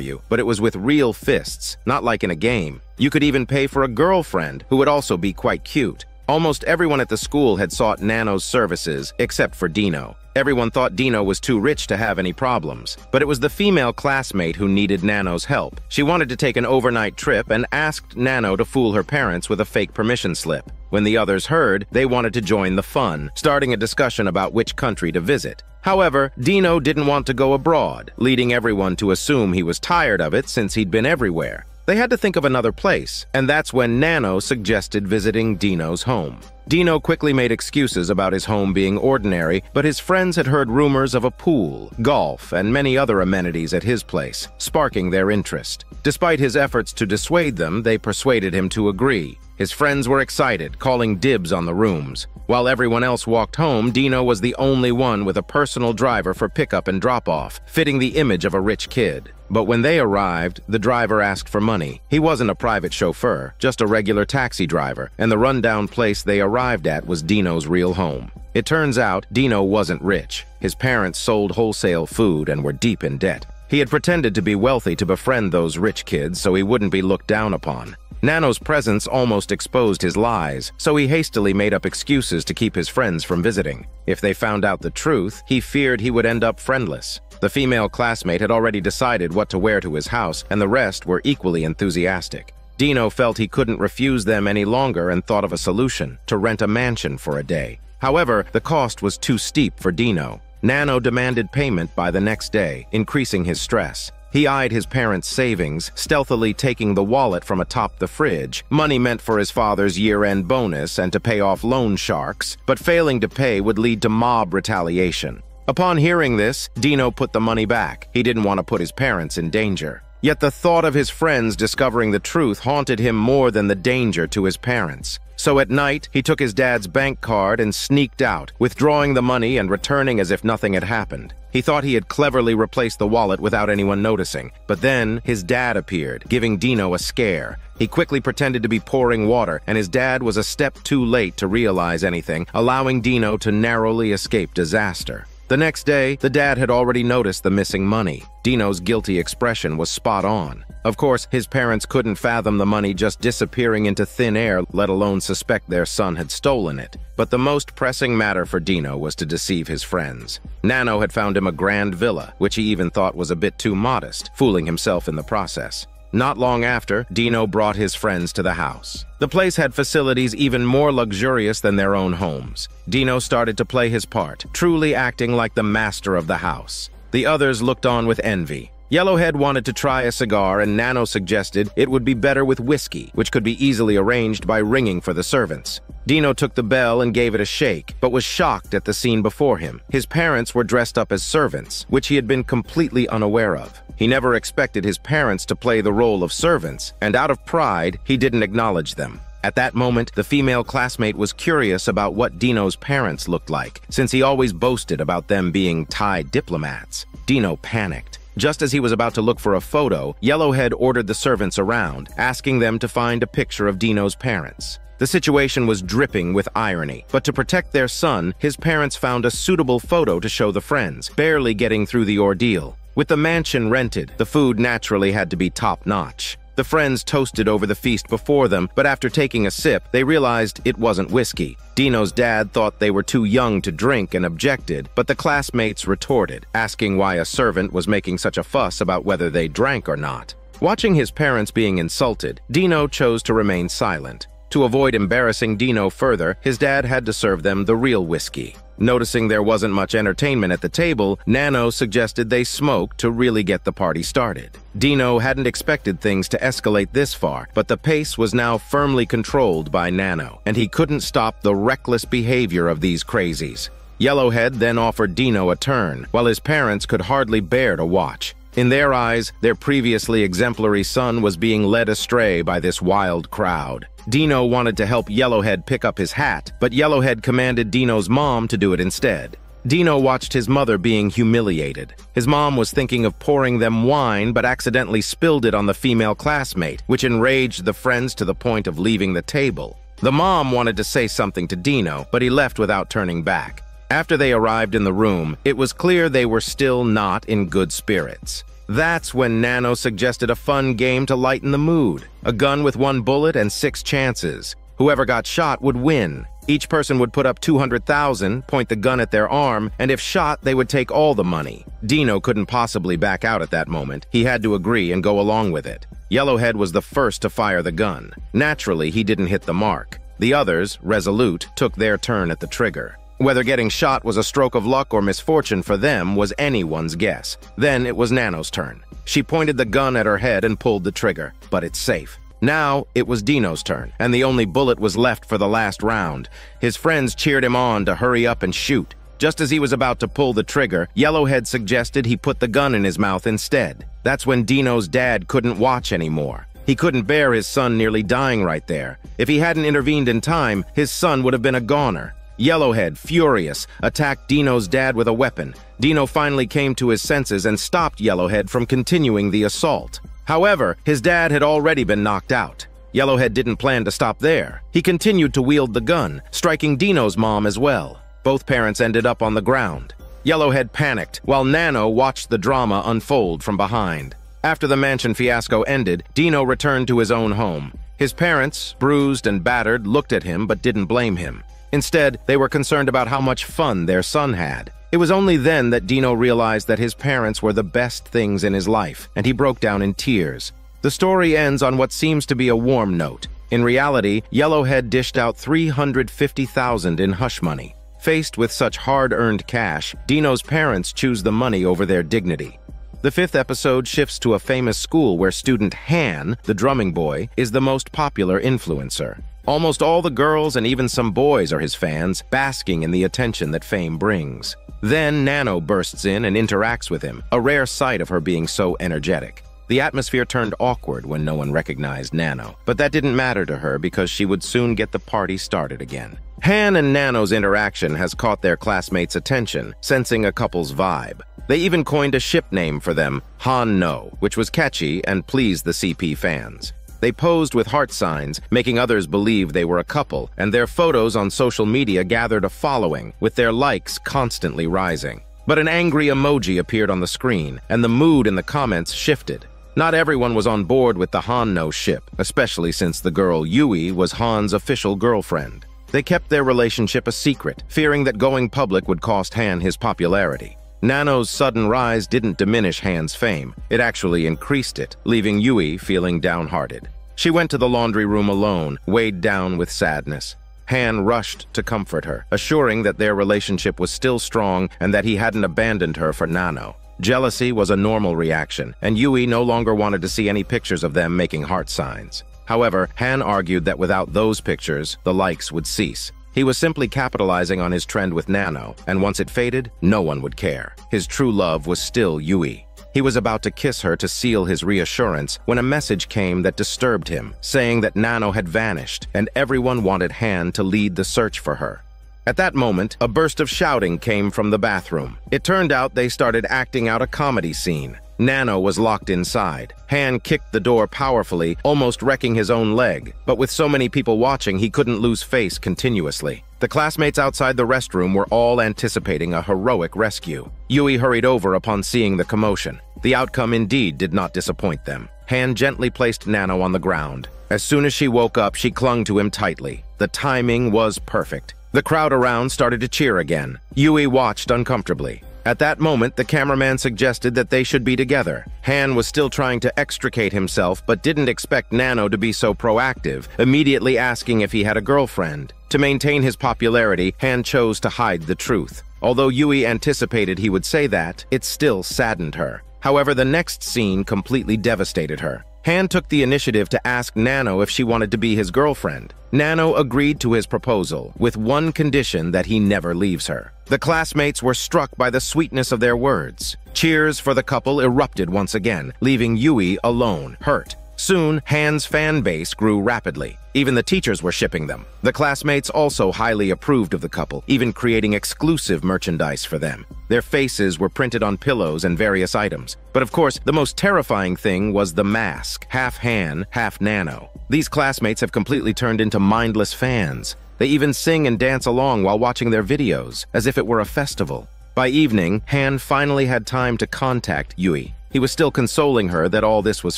you, but it was with real fists, not like in a game. You could even pay for a girlfriend, who would also be quite cute. Almost everyone at the school had sought Nano's services, except for Dino. Everyone thought Dino was too rich to have any problems, but it was the female classmate who needed Nano's help. She wanted to take an overnight trip and asked Nano to fool her parents with a fake permission slip. When the others heard, they wanted to join the fun, starting a discussion about which country to visit. However, Dino didn't want to go abroad, leading everyone to assume he was tired of it since he'd been everywhere. They had to think of another place, and that's when Nano suggested visiting Dino's home. Dino quickly made excuses about his home being ordinary, but his friends had heard rumors of a pool, golf, and many other amenities at his place, sparking their interest. Despite his efforts to dissuade them, they persuaded him to agree. His friends were excited, calling dibs on the rooms. While everyone else walked home, Dino was the only one with a personal driver for pickup and drop-off, fitting the image of a rich kid. But when they arrived, the driver asked for money. He wasn't a private chauffeur, just a regular taxi driver, and the rundown place they arrived at was Dino's real home. It turns out, Dino wasn't rich. His parents sold wholesale food and were deep in debt. He had pretended to be wealthy to befriend those rich kids so he wouldn't be looked down upon. Nano's presence almost exposed his lies, so he hastily made up excuses to keep his friends from visiting. If they found out the truth, he feared he would end up friendless. The female classmate had already decided what to wear to his house, and the rest were equally enthusiastic. Dino felt he couldn't refuse them any longer and thought of a solution: to rent a mansion for a day. However, the cost was too steep for Dino. Nano demanded payment by the next day, increasing his stress. He eyed his parents' savings, stealthily taking the wallet from atop the fridge, money meant for his father's year-end bonus and to pay off loan sharks, but failing to pay would lead to mob retaliation. Upon hearing this, Dino put the money back. He didn't want to put his parents in danger. Yet the thought of his friends discovering the truth haunted him more than the danger to his parents. So at night, he took his dad's bank card and sneaked out, withdrawing the money and returning as if nothing had happened. He thought he had cleverly replaced the wallet without anyone noticing. But then, his dad appeared, giving Dino a scare. He quickly pretended to be pouring water, and his dad was a step too late to realize anything, allowing Dino to narrowly escape disaster. The next day, the dad had already noticed the missing money. Dino's guilty expression was spot on. Of course, his parents couldn't fathom the money just disappearing into thin air, let alone suspect their son had stolen it. But the most pressing matter for Dino was to deceive his friends. Nano had found him a grand villa, which he even thought was a bit too modest, fooling himself in the process. Not long after, Dino brought his friends to the house. The place had facilities even more luxurious than their own homes. Dino started to play his part, truly acting like the master of the house. The others looked on with envy. Yellowhead wanted to try a cigar, and Nano suggested it would be better with whiskey, which could be easily arranged by ringing for the servants. Dino took the bell and gave it a shake, but was shocked at the scene before him. His parents were dressed up as servants, which he had been completely unaware of. He never expected his parents to play the role of servants, and out of pride, he didn't acknowledge them. At that moment, the female classmate was curious about what Dino's parents looked like, since he always boasted about them being Thai diplomats. Dino panicked. Just as he was about to look for a photo, Yellowhead ordered the servants around, asking them to find a picture of Dino's parents. The situation was dripping with irony, but to protect their son, his parents found a suitable photo to show the friends, barely getting through the ordeal. With the mansion rented, the food naturally had to be top-notch. The friends toasted over the feast before them, but after taking a sip, they realized it wasn't whiskey. Dino's dad thought they were too young to drink and objected, but the classmates retorted, asking why a servant was making such a fuss about whether they drank or not. Watching his parents being insulted, Dino chose to remain silent. To avoid embarrassing Dino further, his dad had to serve them the real whiskey. Noticing there wasn't much entertainment at the table, Nano suggested they smoke to really get the party started. Dino hadn't expected things to escalate this far, but the pace was now firmly controlled by Nano, and he couldn't stop the reckless behavior of these crazies. Yellowhead then offered Dino a turn, while his parents could hardly bear to watch. In their eyes, their previously exemplary son was being led astray by this wild crowd. Dino wanted to help Yellowhead pick up his hat, but Yellowhead commanded Dino's mom to do it instead. Dino watched his mother being humiliated. His mom was thinking of pouring them wine, but accidentally spilled it on the female classmate, which enraged the friends to the point of leaving the table. The mom wanted to say something to Dino, but he left without turning back. After they arrived in the room, it was clear they were still not in good spirits. That's when Nano suggested a fun game to lighten the mood. A gun with one bullet and 6 chances. Whoever got shot would win. Each person would put up 200,000, point the gun at their arm, and if shot, they would take all the money. Dino couldn't possibly back out at that moment. He had to agree and go along with it. Yellowhead was the first to fire the gun. Naturally, he didn't hit the mark. The others, resolute, took their turn at the trigger. Whether getting shot was a stroke of luck or misfortune for them was anyone's guess. Then it was Nano's turn. She pointed the gun at her head and pulled the trigger, but it's safe. Now it was Dino's turn, and the only bullet was left for the last round. His friends cheered him on to hurry up and shoot. Just as he was about to pull the trigger, Yellowhead suggested he put the gun in his mouth instead. That's when Dino's dad couldn't watch anymore. He couldn't bear his son nearly dying right there. If he hadn't intervened in time, his son would have been a goner. Yellowhead, furious, attacked Dino's dad with a weapon. Dino finally came to his senses and stopped Yellowhead from continuing the assault. However, his dad had already been knocked out. Yellowhead didn't plan to stop there. He continued to wield the gun, striking Dino's mom as well. Both parents ended up on the ground. Yellowhead panicked, while Nano watched the drama unfold from behind. After the mansion fiasco ended, Dino returned to his own home. His parents, bruised and battered, looked at him but didn't blame him. Instead, they were concerned about how much fun their son had. It was only then that Dino realized that his parents were the best things in his life, and he broke down in tears. The story ends on what seems to be a warm note. In reality, Yellowhead dished out $350,000 in hush money. Faced with such hard-earned cash, Dino's parents choose the money over their dignity. The 5th episode shifts to a famous school where student Han, the drumming boy, is the most popular influencer. Almost all the girls and even some boys are his fans, basking in the attention that fame brings. Then Nano bursts in and interacts with him, a rare sight of her being so energetic. The atmosphere turned awkward when no one recognized Nano, but that didn't matter to her because she would soon get the party started again. Han and Nano's interaction has caught their classmates' attention, sensing a couple's vibe. They even coined a ship name for them, Han No, which was catchy and pleased the CP fans. They posed with heart signs, making others believe they were a couple, and their photos on social media gathered a following, with their likes constantly rising. But an angry emoji appeared on the screen, and the mood in the comments shifted. Not everyone was on board with the Han No ship, especially since the girl Yui was Han's official girlfriend. They kept their relationship a secret, fearing that going public would cost Han his popularity. Nano's sudden rise didn't diminish Han's fame, it actually increased it, leaving Yui feeling downhearted. She went to the laundry room alone, weighed down with sadness. Han rushed to comfort her, assuring that their relationship was still strong and that he hadn't abandoned her for Nano. Jealousy was a normal reaction, and Yui no longer wanted to see any pictures of them making heart signs. However, Han argued that without those pictures, the likes would cease. He was simply capitalizing on his trend with Nano, and once it faded, no one would care. His true love was still Yui. He was about to kiss her to seal his reassurance when a message came that disturbed him, saying that Nano had vanished, and everyone wanted Han to lead the search for her. At that moment, a burst of shouting came from the bathroom. It turned out they started acting out a comedy scene. Nano was locked inside. Han kicked the door powerfully, almost wrecking his own leg, but with so many people watching, he couldn't lose face continuously. The classmates outside the restroom were all anticipating a heroic rescue. Yui hurried over upon seeing the commotion. The outcome indeed did not disappoint them. Han gently placed Nano on the ground. As soon as she woke up, she clung to him tightly. The timing was perfect. The crowd around started to cheer again. Yui watched uncomfortably. At that moment, the cameraman suggested that they should be together. Han was still trying to extricate himself, but didn't expect Nano to be so proactive, immediately asking if he had a girlfriend. To maintain his popularity, Han chose to hide the truth. Although Yui anticipated he would say that, it still saddened her. However, the next scene completely devastated her. Han took the initiative to ask Nano if she wanted to be his girlfriend. Nano agreed to his proposal, with one condition: that he never leaves her. The classmates were struck by the sweetness of their words. Cheers for the couple erupted once again, leaving Yui alone, hurt. Soon, Han's fan base grew rapidly. Even the teachers were shipping them. The classmates also highly approved of the couple, even creating exclusive merchandise for them. Their faces were printed on pillows and various items. But of course, the most terrifying thing was the mask, half Han, half Nano. These classmates have completely turned into mindless fans. They even sing and dance along while watching their videos, as if it were a festival. By evening, Han finally had time to contact Yui. He was still consoling her that all this was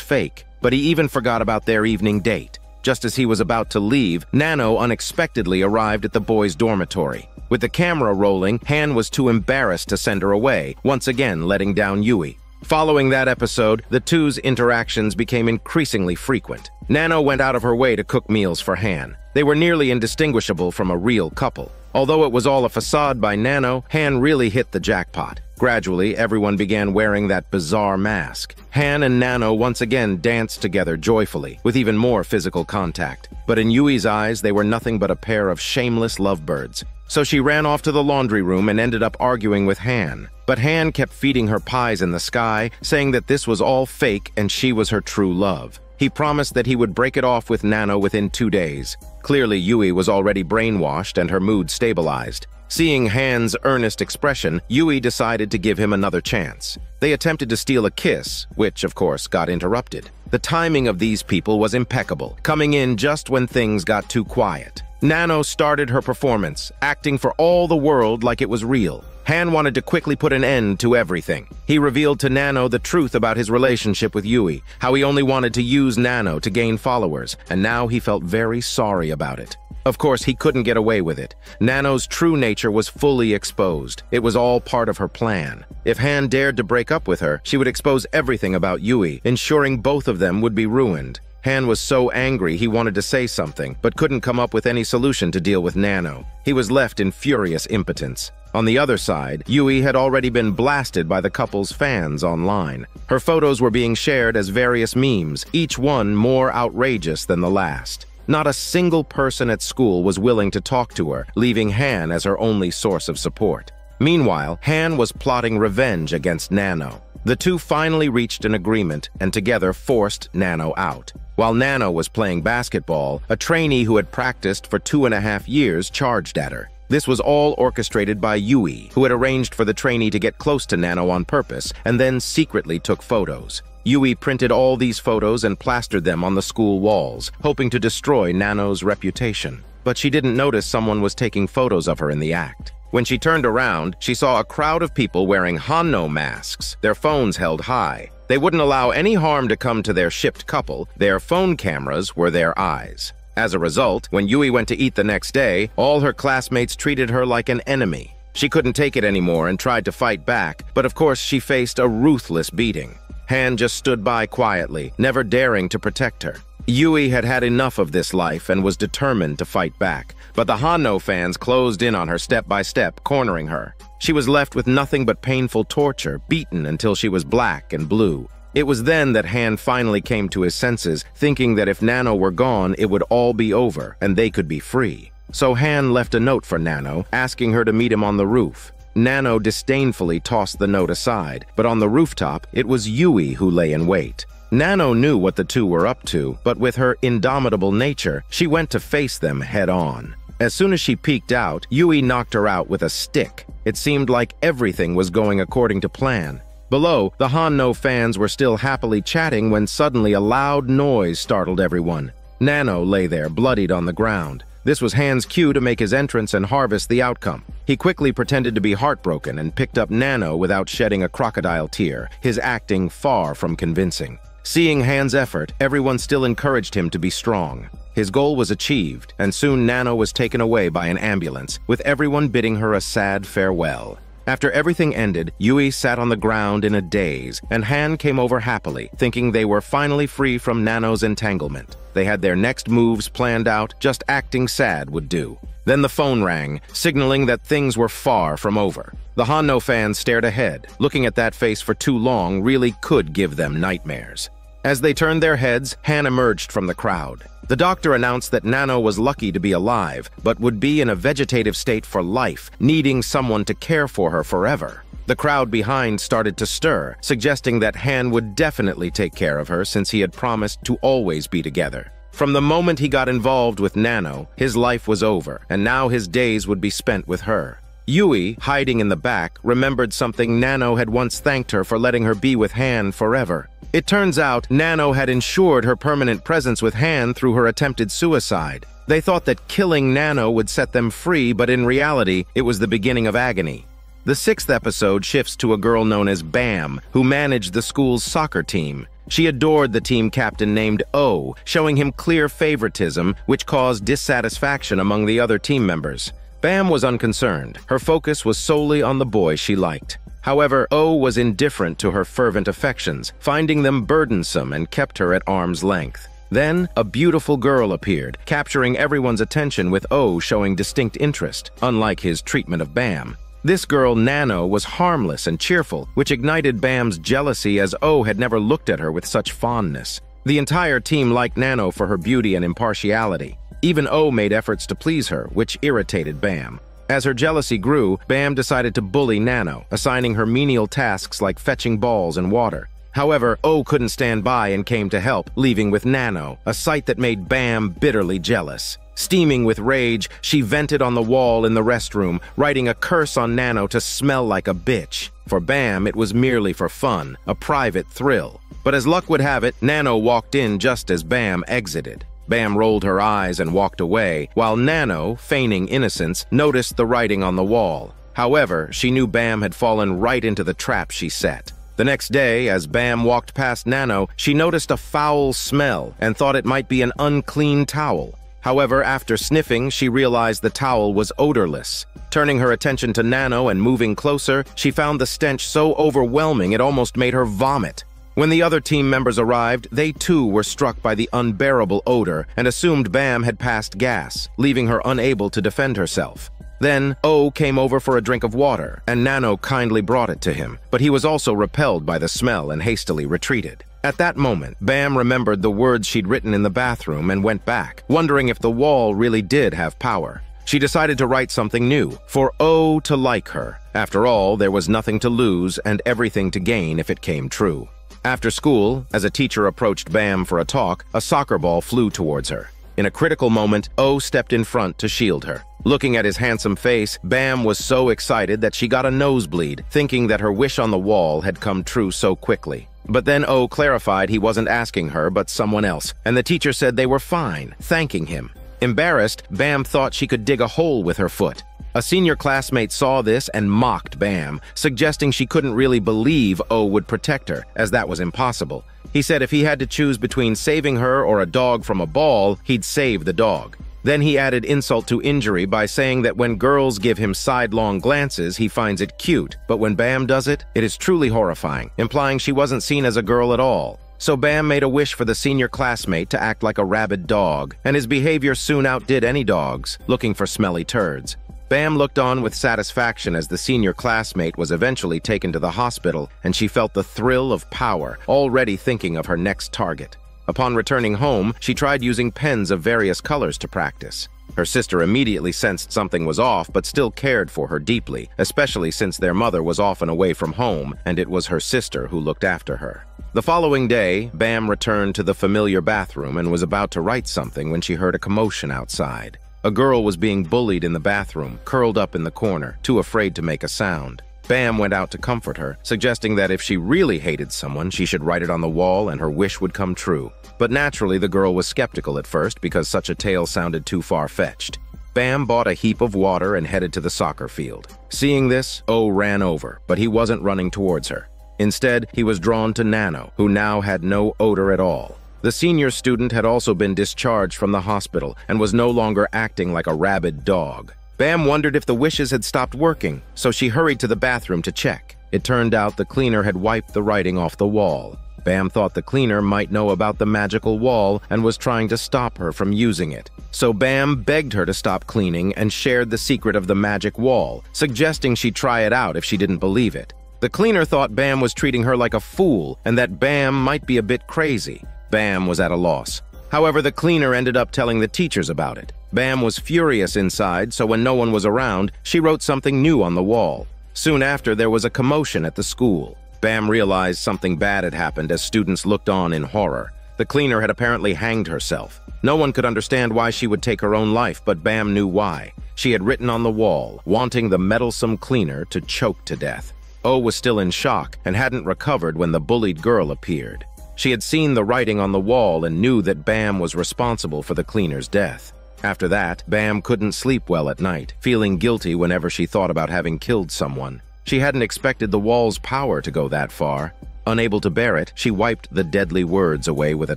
fake, but he even forgot about their evening date. Just as he was about to leave, Nano unexpectedly arrived at the boys' dormitory. With the camera rolling, Han was too embarrassed to send her away, once again letting down Yui. Following that episode, the two's interactions became increasingly frequent. Nano went out of her way to cook meals for Han. They were nearly indistinguishable from a real couple. Although it was all a facade by Nano, Han really hit the jackpot. Gradually, everyone began wearing that bizarre mask. Han and Nano once again danced together joyfully, with even more physical contact. But in Yui's eyes, they were nothing but a pair of shameless lovebirds. So she ran off to the laundry room and ended up arguing with Han. But Han kept feeding her pies in the sky, saying that this was all fake and she was her true love. He promised that he would break it off with Nano within 2 days. Clearly, Yui was already brainwashed and her mood stabilized. Seeing Han's earnest expression, Yui decided to give him another chance. They attempted to steal a kiss, which, of course, got interrupted. The timing of these people was impeccable, coming in just when things got too quiet. Nano started her performance, acting for all the world like it was real. Han wanted to quickly put an end to everything. He revealed to Nano the truth about his relationship with Yui, how he only wanted to use Nano to gain followers, and now he felt very sorry about it. Of course, he couldn't get away with it. Nano's true nature was fully exposed. It was all part of her plan. If Han dared to break up with her, she would expose everything about Yui, ensuring both of them would be ruined. Han was so angry he wanted to say something, but couldn't come up with any solution to deal with Nano. He was left in furious impotence. On the other side, Yui had already been blasted by the couple's fans online. Her photos were being shared as various memes, each one more outrageous than the last. Not a single person at school was willing to talk to her, leaving Han as her only source of support. Meanwhile, Han was plotting revenge against Nano. The two finally reached an agreement and together forced Nano out. While Nano was playing basketball, a trainee who had practiced for 2.5 years charged at her. This was all orchestrated by Yui, who had arranged for the trainee to get close to Nano on purpose and then secretly took photos. Yui printed all these photos and plastered them on the school walls, hoping to destroy Nano's reputation. But she didn't notice someone was taking photos of her in the act. When she turned around, she saw a crowd of people wearing Hanno masks, their phones held high. They wouldn't allow any harm to come to their shipped couple. Their phone cameras were their eyes. As a result, when Yui went to eat the next day, all her classmates treated her like an enemy. She couldn't take it anymore and tried to fight back, but of course she faced a ruthless beating. Han just stood by quietly, never daring to protect her. Yui had had enough of this life and was determined to fight back, but the Hanno fans closed in on her step by step, cornering her. She was left with nothing but painful torture, beaten until she was black and blue. It was then that Han finally came to his senses, thinking that if Nano were gone, it would all be over and they could be free. So Han left a note for Nano, asking her to meet him on the roof. Nano disdainfully tossed the note aside, but on the rooftop, it was Yui who lay in wait. Nano knew what the two were up to, but with her indomitable nature, she went to face them head-on. As soon as she peeked out, Yui knocked her out with a stick. It seemed like everything was going according to plan. Below, the Hanno fans were still happily chatting when suddenly a loud noise startled everyone. Nano lay there, bloodied on the ground. This was Han's cue to make his entrance and harvest the outcome. He quickly pretended to be heartbroken and picked up Nano without shedding a crocodile tear, his acting far from convincing. Seeing Han's effort, everyone still encouraged him to be strong. His goal was achieved, and soon Nano was taken away by an ambulance, with everyone bidding her a sad farewell. After everything ended, Yui sat on the ground in a daze, and Han came over happily, thinking they were finally free from Nano's entanglement. They had their next moves planned out, just acting sad would do. Then the phone rang, signaling that things were far from over. The Hanno fans stared ahead. Looking at that face for too long really could give them nightmares. As they turned their heads, Han emerged from the crowd. The doctor announced that Nano was lucky to be alive, but would be in a vegetative state for life, needing someone to care for her forever. The crowd behind started to stir, suggesting that Han would definitely take care of her since he had promised to always be together. From the moment he got involved with Nano, his life was over, and now his days would be spent with her. Yui, hiding in the back, remembered something Nano had once thanked her for letting her be with Han forever. It turns out Nano had ensured her permanent presence with Han through her attempted suicide. They thought that killing Nano would set them free, but in reality, it was the beginning of agony. The sixth episode shifts to a girl known as Bam, who managed the school's soccer team. She adored the team captain named O, showing him clear favoritism, which caused dissatisfaction among the other team members. Bam was unconcerned. Her focus was solely on the boy she liked. However, O was indifferent to her fervent affections, finding them burdensome and kept her at arm's length. Then, a beautiful girl appeared, capturing everyone's attention with O showing distinct interest, unlike his treatment of Bam. This girl, Nano, was harmless and cheerful, which ignited Bam's jealousy as O had never looked at her with such fondness. The entire team liked Nano for her beauty and impartiality. Even O made efforts to please her, which irritated Bam. As her jealousy grew, Bam decided to bully Nano, assigning her menial tasks like fetching balls and water. However, O couldn't stand by and came to help, leaving with Nano, a sight that made Bam bitterly jealous. Steaming with rage, she vented on the wall in the restroom, writing a curse on Nano to smell like a bitch. For Bam, it was merely for fun, a private thrill. But as luck would have it, Nano walked in just as Bam exited. Bam rolled her eyes and walked away, while Nano, feigning innocence, noticed the writing on the wall. However, she knew Bam had fallen right into the trap she set. The next day, as Bam walked past Nano, she noticed a foul smell and thought it might be an unclean towel. However, after sniffing, she realized the towel was odorless. Turning her attention to Nano and moving closer, she found the stench so overwhelming it almost made her vomit. When the other team members arrived, they too were struck by the unbearable odor and assumed Bam had passed gas, leaving her unable to defend herself. Then, O came over for a drink of water, and Nano kindly brought it to him, but he was also repelled by the smell and hastily retreated. At that moment, Bam remembered the words she'd written in the bathroom and went back, wondering if the wall really did have power. She decided to write something new, for O to like her. After all, there was nothing to lose and everything to gain if it came true. After school, as a teacher approached Bam for a talk, a soccer ball flew towards her. In a critical moment, O stepped in front to shield her. Looking at his handsome face, Bam was so excited that she got a nosebleed, thinking that her wish on the wall had come true so quickly. But then O clarified he wasn't asking her but someone else, and the teacher said they were fine, thanking him. Embarrassed, Bam thought she could dig a hole with her foot. A senior classmate saw this and mocked Bam, suggesting she couldn't really believe O would protect her, as that was impossible. He said if he had to choose between saving her or a dog from a ball, he'd save the dog. Then he added insult to injury by saying that when girls give him sidelong glances, he finds it cute, but when Bam does it, it is truly horrifying, implying she wasn't seen as a girl at all. So Bam made a wish for the senior classmate to act like a rabid dog, and his behavior soon outdid any dogs, looking for smelly turds. Bam looked on with satisfaction as the senior classmate was eventually taken to the hospital, and she felt the thrill of power, already thinking of her next target. Upon returning home, she tried using pens of various colors to practice. Her sister immediately sensed something was off but still cared for her deeply, especially since their mother was often away from home and it was her sister who looked after her. The following day, Bam returned to the familiar bathroom and was about to write something when she heard a commotion outside. A girl was being bullied in the bathroom, curled up in the corner, too afraid to make a sound. Bam went out to comfort her, suggesting that if she really hated someone, she should write it on the wall and her wish would come true. But naturally, the girl was skeptical at first because such a tale sounded too far-fetched. Bam bought a heap of water and headed to the soccer field. Seeing this, O ran over, but he wasn't running towards her. Instead, he was drawn to Nano, who now had no odor at all. The senior student had also been discharged from the hospital and was no longer acting like a rabid dog. Bam wondered if the wishes had stopped working, so she hurried to the bathroom to check. It turned out the cleaner had wiped the writing off the wall. Bam thought the cleaner might know about the magical wall and was trying to stop her from using it. So Bam begged her to stop cleaning and shared the secret of the magic wall, suggesting she try it out if she didn't believe it. The cleaner thought Bam was treating her like a fool and that Bam might be a bit crazy. Bam was at a loss. However, the cleaner ended up telling the teachers about it. Bam was furious inside, so when no one was around, she wrote something new on the wall. Soon after, there was a commotion at the school. Bam realized something bad had happened as students looked on in horror. The cleaner had apparently hanged herself. No one could understand why she would take her own life, but Bam knew why. She had written on the wall, wanting the meddlesome cleaner to choke to death. O was still in shock and hadn't recovered when the bullied girl appeared. She had seen the writing on the wall and knew that Bam was responsible for the cleaner's death. After that, Bam couldn't sleep well at night, feeling guilty whenever she thought about having killed someone. She hadn't expected the wall's power to go that far. Unable to bear it, she wiped the deadly words away with a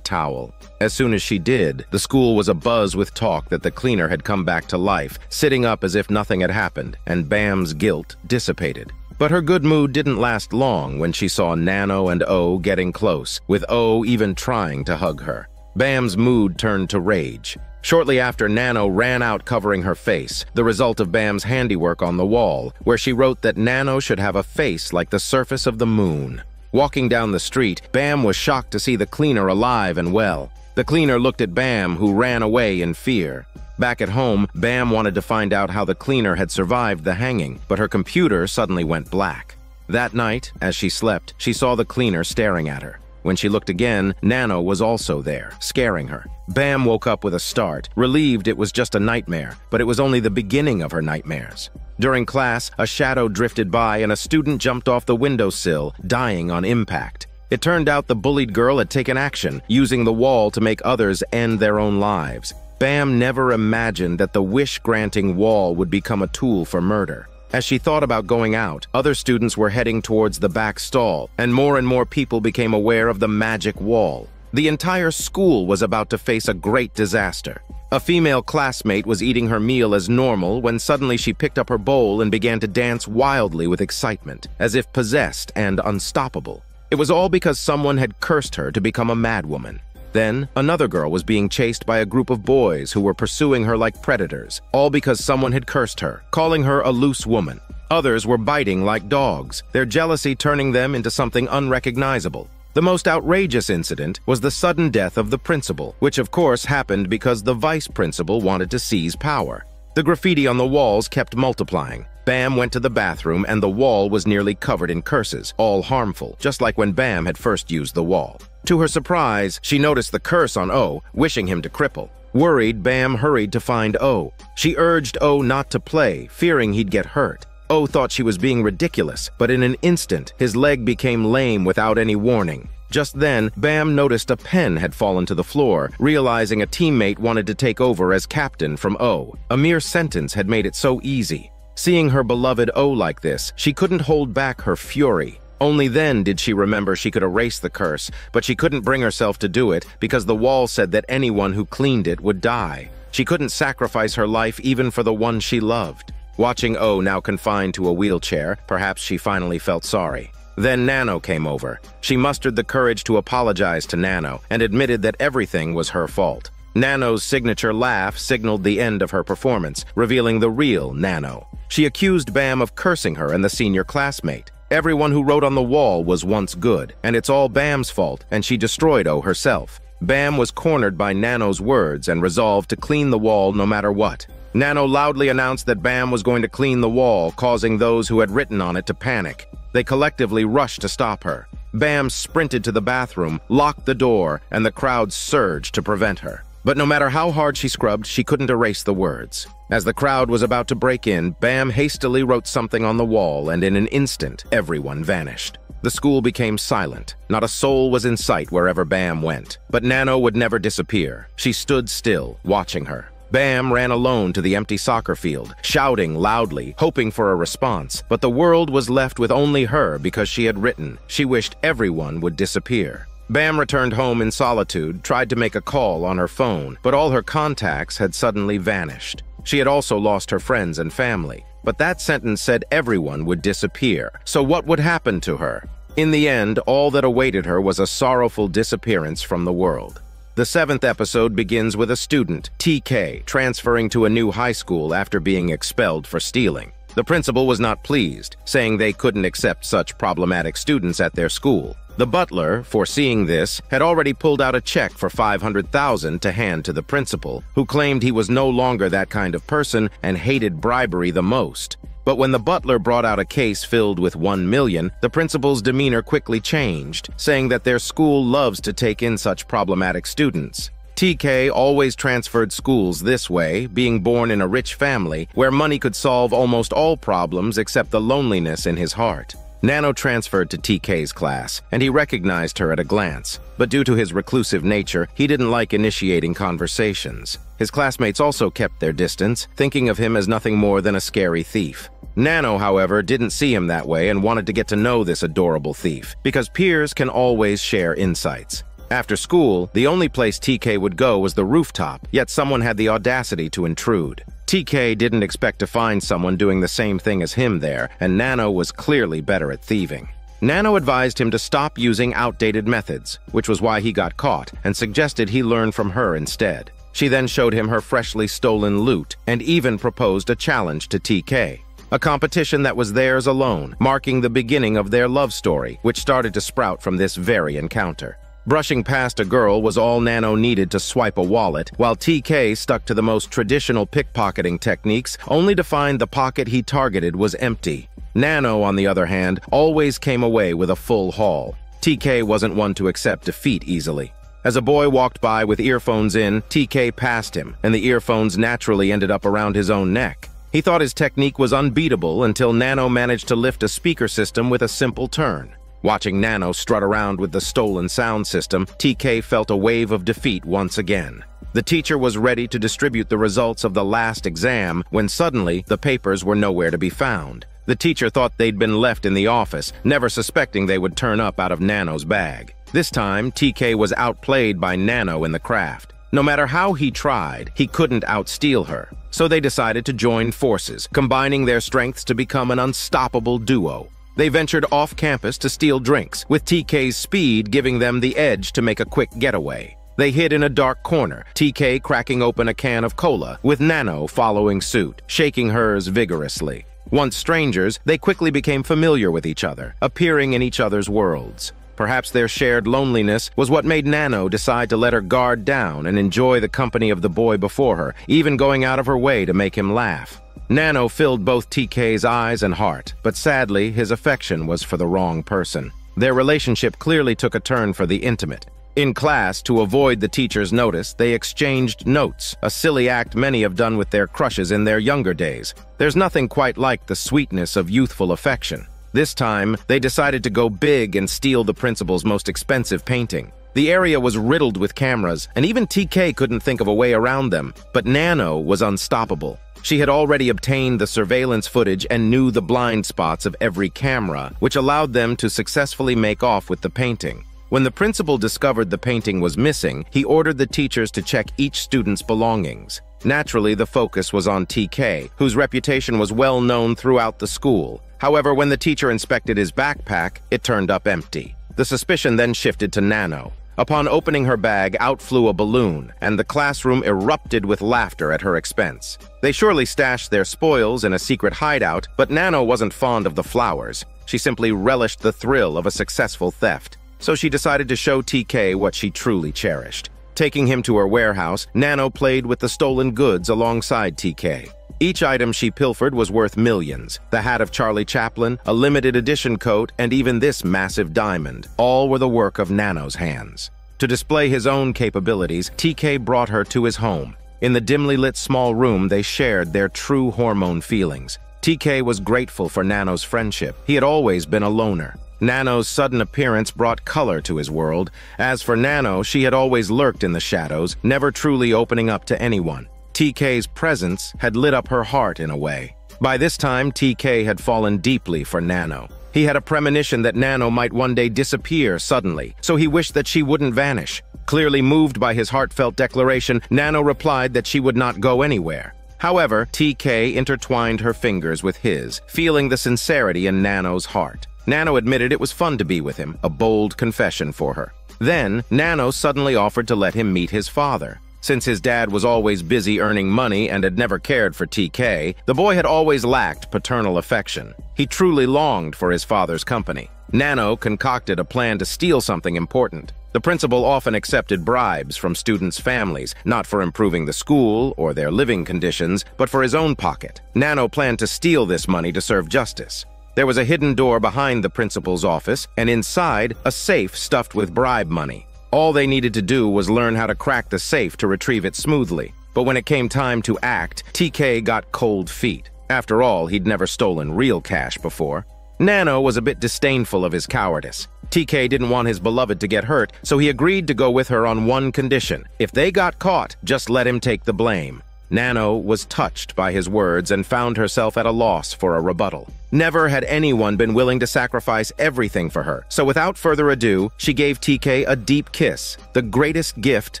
towel. As soon as she did, the school was abuzz with talk that the cleaner had come back to life, sitting up as if nothing had happened, and Bam's guilt dissipated. But her good mood didn't last long when she saw Nano and O getting close, with O even trying to hug her. Bam's mood turned to rage. Shortly after, Nano ran out covering her face, the result of Bam's handiwork on the wall, where she wrote that Nano should have a face like the surface of the moon. Walking down the street, Bam was shocked to see the cleaner alive and well. The cleaner looked at Bam, who ran away in fear. Back at home, Bam wanted to find out how the cleaner had survived the hanging, but her computer suddenly went black. That night, as she slept, she saw the cleaner staring at her. When she looked again, Nano was also there, scaring her. Bam woke up with a start, relieved it was just a nightmare, but it was only the beginning of her nightmares. During class, a shadow drifted by and a student jumped off the windowsill, dying on impact. It turned out the bullied girl had taken action, using the wall to make others end their own lives. Bam never imagined that the wish-granting wall would become a tool for murder. As she thought about going out, other students were heading towards the back stall, and more people became aware of the magic wall. The entire school was about to face a great disaster. A female classmate was eating her meal as normal when suddenly she picked up her bowl and began to dance wildly with excitement, as if possessed and unstoppable. It was all because someone had cursed her to become a madwoman. Then, another girl was being chased by a group of boys who were pursuing her like predators, all because someone had cursed her, calling her a loose woman. Others were biting like dogs, their jealousy turning them into something unrecognizable. The most outrageous incident was the sudden death of the principal, which of course happened because the vice principal wanted to seize power. The graffiti on the walls kept multiplying. Bam went to the bathroom and the wall was nearly covered in curses, all harmful, just like when Bam had first used the wall. To her surprise, she noticed the curse on O, wishing him to cripple. Worried, Bam hurried to find O. She urged O not to play, fearing he'd get hurt. O thought she was being ridiculous, but in an instant, his leg became lame without any warning. Just then, Bam noticed a pen had fallen to the floor, realizing a teammate wanted to take over as captain from O. A mere sentence had made it so easy. Seeing her beloved O like this, she couldn't hold back her fury. Only then did she remember she could erase the curse, but she couldn't bring herself to do it because the wall said that anyone who cleaned it would die. She couldn't sacrifice her life even for the one she loved. Watching O now confined to a wheelchair, perhaps she finally felt sorry. Then Nano came over. She mustered the courage to apologize to Nano and admitted that everything was her fault. Nano's signature laugh signaled the end of her performance, revealing the real Nano. She accused Bam of cursing her and the senior classmate. Everyone who wrote on the wall was once good, and it's all Bam's fault, and she destroyed O herself. Bam was cornered by Nano's words and resolved to clean the wall no matter what. Nano loudly announced that Bam was going to clean the wall, causing those who had written on it to panic. They collectively rushed to stop her. Bam sprinted to the bathroom, locked the door, and the crowd surged to prevent her. But no matter how hard she scrubbed, she couldn't erase the words. As the crowd was about to break in, Bam hastily wrote something on the wall, and in an instant, everyone vanished. The school became silent. Not a soul was in sight wherever Bam went. But Nano would never disappear. She stood still, watching her. Bam ran alone to the empty soccer field, shouting loudly, hoping for a response, but the world was left with only her because she had written. She wished everyone would disappear. Bam returned home in solitude, tried to make a call on her phone, but all her contacts had suddenly vanished. She had also lost her friends and family, but that sentence said everyone would disappear, so what would happen to her? In the end, all that awaited her was a sorrowful disappearance from the world. The seventh episode begins with a student, TK, transferring to a new high school after being expelled for stealing. The principal was not pleased, saying they couldn't accept such problematic students at their school. The butler, foreseeing this, had already pulled out a check for $500,000 to hand to the principal, who claimed he was no longer that kind of person and hated bribery the most. But when the butler brought out a case filled with $1 million, the principal's demeanor quickly changed, saying that their school loves to take in such problematic students. TK always transferred schools this way, being born in a rich family where money could solve almost all problems except the loneliness in his heart. Nano transferred to TK's class, and he recognized her at a glance, but due to his reclusive nature, he didn't like initiating conversations. His classmates also kept their distance, thinking of him as nothing more than a scary thief. Nano, however, didn't see him that way and wanted to get to know this adorable thief, because peers can always share insights. After school, the only place TK would go was the rooftop, yet someone had the audacity to intrude. TK didn't expect to find someone doing the same thing as him there, and Nano was clearly better at thieving. Nano advised him to stop using outdated methods, which was why he got caught, and suggested he learn from her instead. She then showed him her freshly stolen loot and even proposed a challenge to TK, a competition that was theirs alone, marking the beginning of their love story, which started to sprout from this very encounter. Brushing past a girl was all Nano needed to swipe a wallet, while TK stuck to the most traditional pickpocketing techniques, only to find the pocket he targeted was empty. Nano, on the other hand, always came away with a full haul. TK wasn't one to accept defeat easily. As a boy walked by with earphones in, TK passed him, and the earphones naturally ended up around his own neck. He thought his technique was unbeatable until Nano managed to lift a speaker system with a simple turn. Watching Nano strut around with the stolen sound system, TK felt a wave of defeat once again. The teacher was ready to distribute the results of the last exam when suddenly the papers were nowhere to be found. The teacher thought they'd been left in the office, never suspecting they would turn up out of Nano's bag. This time, TK was outplayed by Nano in the craft. No matter how he tried, he couldn't outsteal her. So they decided to join forces, combining their strengths to become an unstoppable duo. They ventured off campus to steal drinks, with TK's speed giving them the edge to make a quick getaway. They hid in a dark corner, TK cracking open a can of cola, with Nano following suit, shaking hers vigorously. Once strangers, they quickly became familiar with each other, appearing in each other's worlds. Perhaps their shared loneliness was what made Nano decide to let her guard down and enjoy the company of the boy before her, even going out of her way to make him laugh. Nano filled both TK's eyes and heart, but sadly, his affection was for the wrong person. Their relationship clearly took a turn for the intimate. In class, to avoid the teacher's notice, they exchanged notes, a silly act many have done with their crushes in their younger days. There's nothing quite like the sweetness of youthful affection. This time, they decided to go big and steal the principal's most expensive painting. The area was riddled with cameras, and even TK couldn't think of a way around them, but Nano was unstoppable. She had already obtained the surveillance footage and knew the blind spots of every camera, which allowed them to successfully make off with the painting. When the principal discovered the painting was missing, he ordered the teachers to check each student's belongings. Naturally, the focus was on TK, whose reputation was well known throughout the school. However, when the teacher inspected his backpack, it turned up empty. The suspicion then shifted to Nano. Upon opening her bag, out flew a balloon, and the classroom erupted with laughter at her expense. They surely stashed their spoils in a secret hideout, but Nano wasn't fond of the flowers. She simply relished the thrill of a successful theft, so she decided to show TK what she truly cherished. Taking him to her warehouse, Nano played with the stolen goods alongside TK. Each item she pilfered was worth millions. The hat of Charlie Chaplin, a limited edition coat, and even this massive diamond, all were the work of Nano's hands. To display his own capabilities, TK brought her to his home. In the dimly lit small room, they shared their true hormone feelings. TK was grateful for Nano's friendship. He had always been a loner. Nano's sudden appearance brought color to his world. As for Nano, she had always lurked in the shadows, never truly opening up to anyone. TK's presence had lit up her heart in a way. By this time, TK had fallen deeply for Nano. He had a premonition that Nano might one day disappear suddenly, so he wished that she wouldn't vanish. Clearly moved by his heartfelt declaration, Nano replied that she would not go anywhere. However, TK intertwined her fingers with his, feeling the sincerity in Nano's heart. Nano admitted it was fun to be with him, a bold confession for her. Then, Nano suddenly offered to let him meet his father. Since his dad was always busy earning money and had never cared for TK, the boy had always lacked paternal affection. He truly longed for his father's company. Nano concocted a plan to steal something important. The principal often accepted bribes from students' families, not for improving the school or their living conditions, but for his own pocket. Nano planned to steal this money to serve justice. There was a hidden door behind the principal's office, and inside, a safe stuffed with bribe money. All they needed to do was learn how to crack the safe to retrieve it smoothly. But when it came time to act, TK got cold feet. After all, he'd never stolen real cash before. Nano was a bit disdainful of his cowardice. TK didn't want his beloved to get hurt, so he agreed to go with her on one condition. If they got caught, just let him take the blame. Nano was touched by his words and found herself at a loss for a rebuttal. Never had anyone been willing to sacrifice everything for her, so without further ado, she gave TK a deep kiss, the greatest gift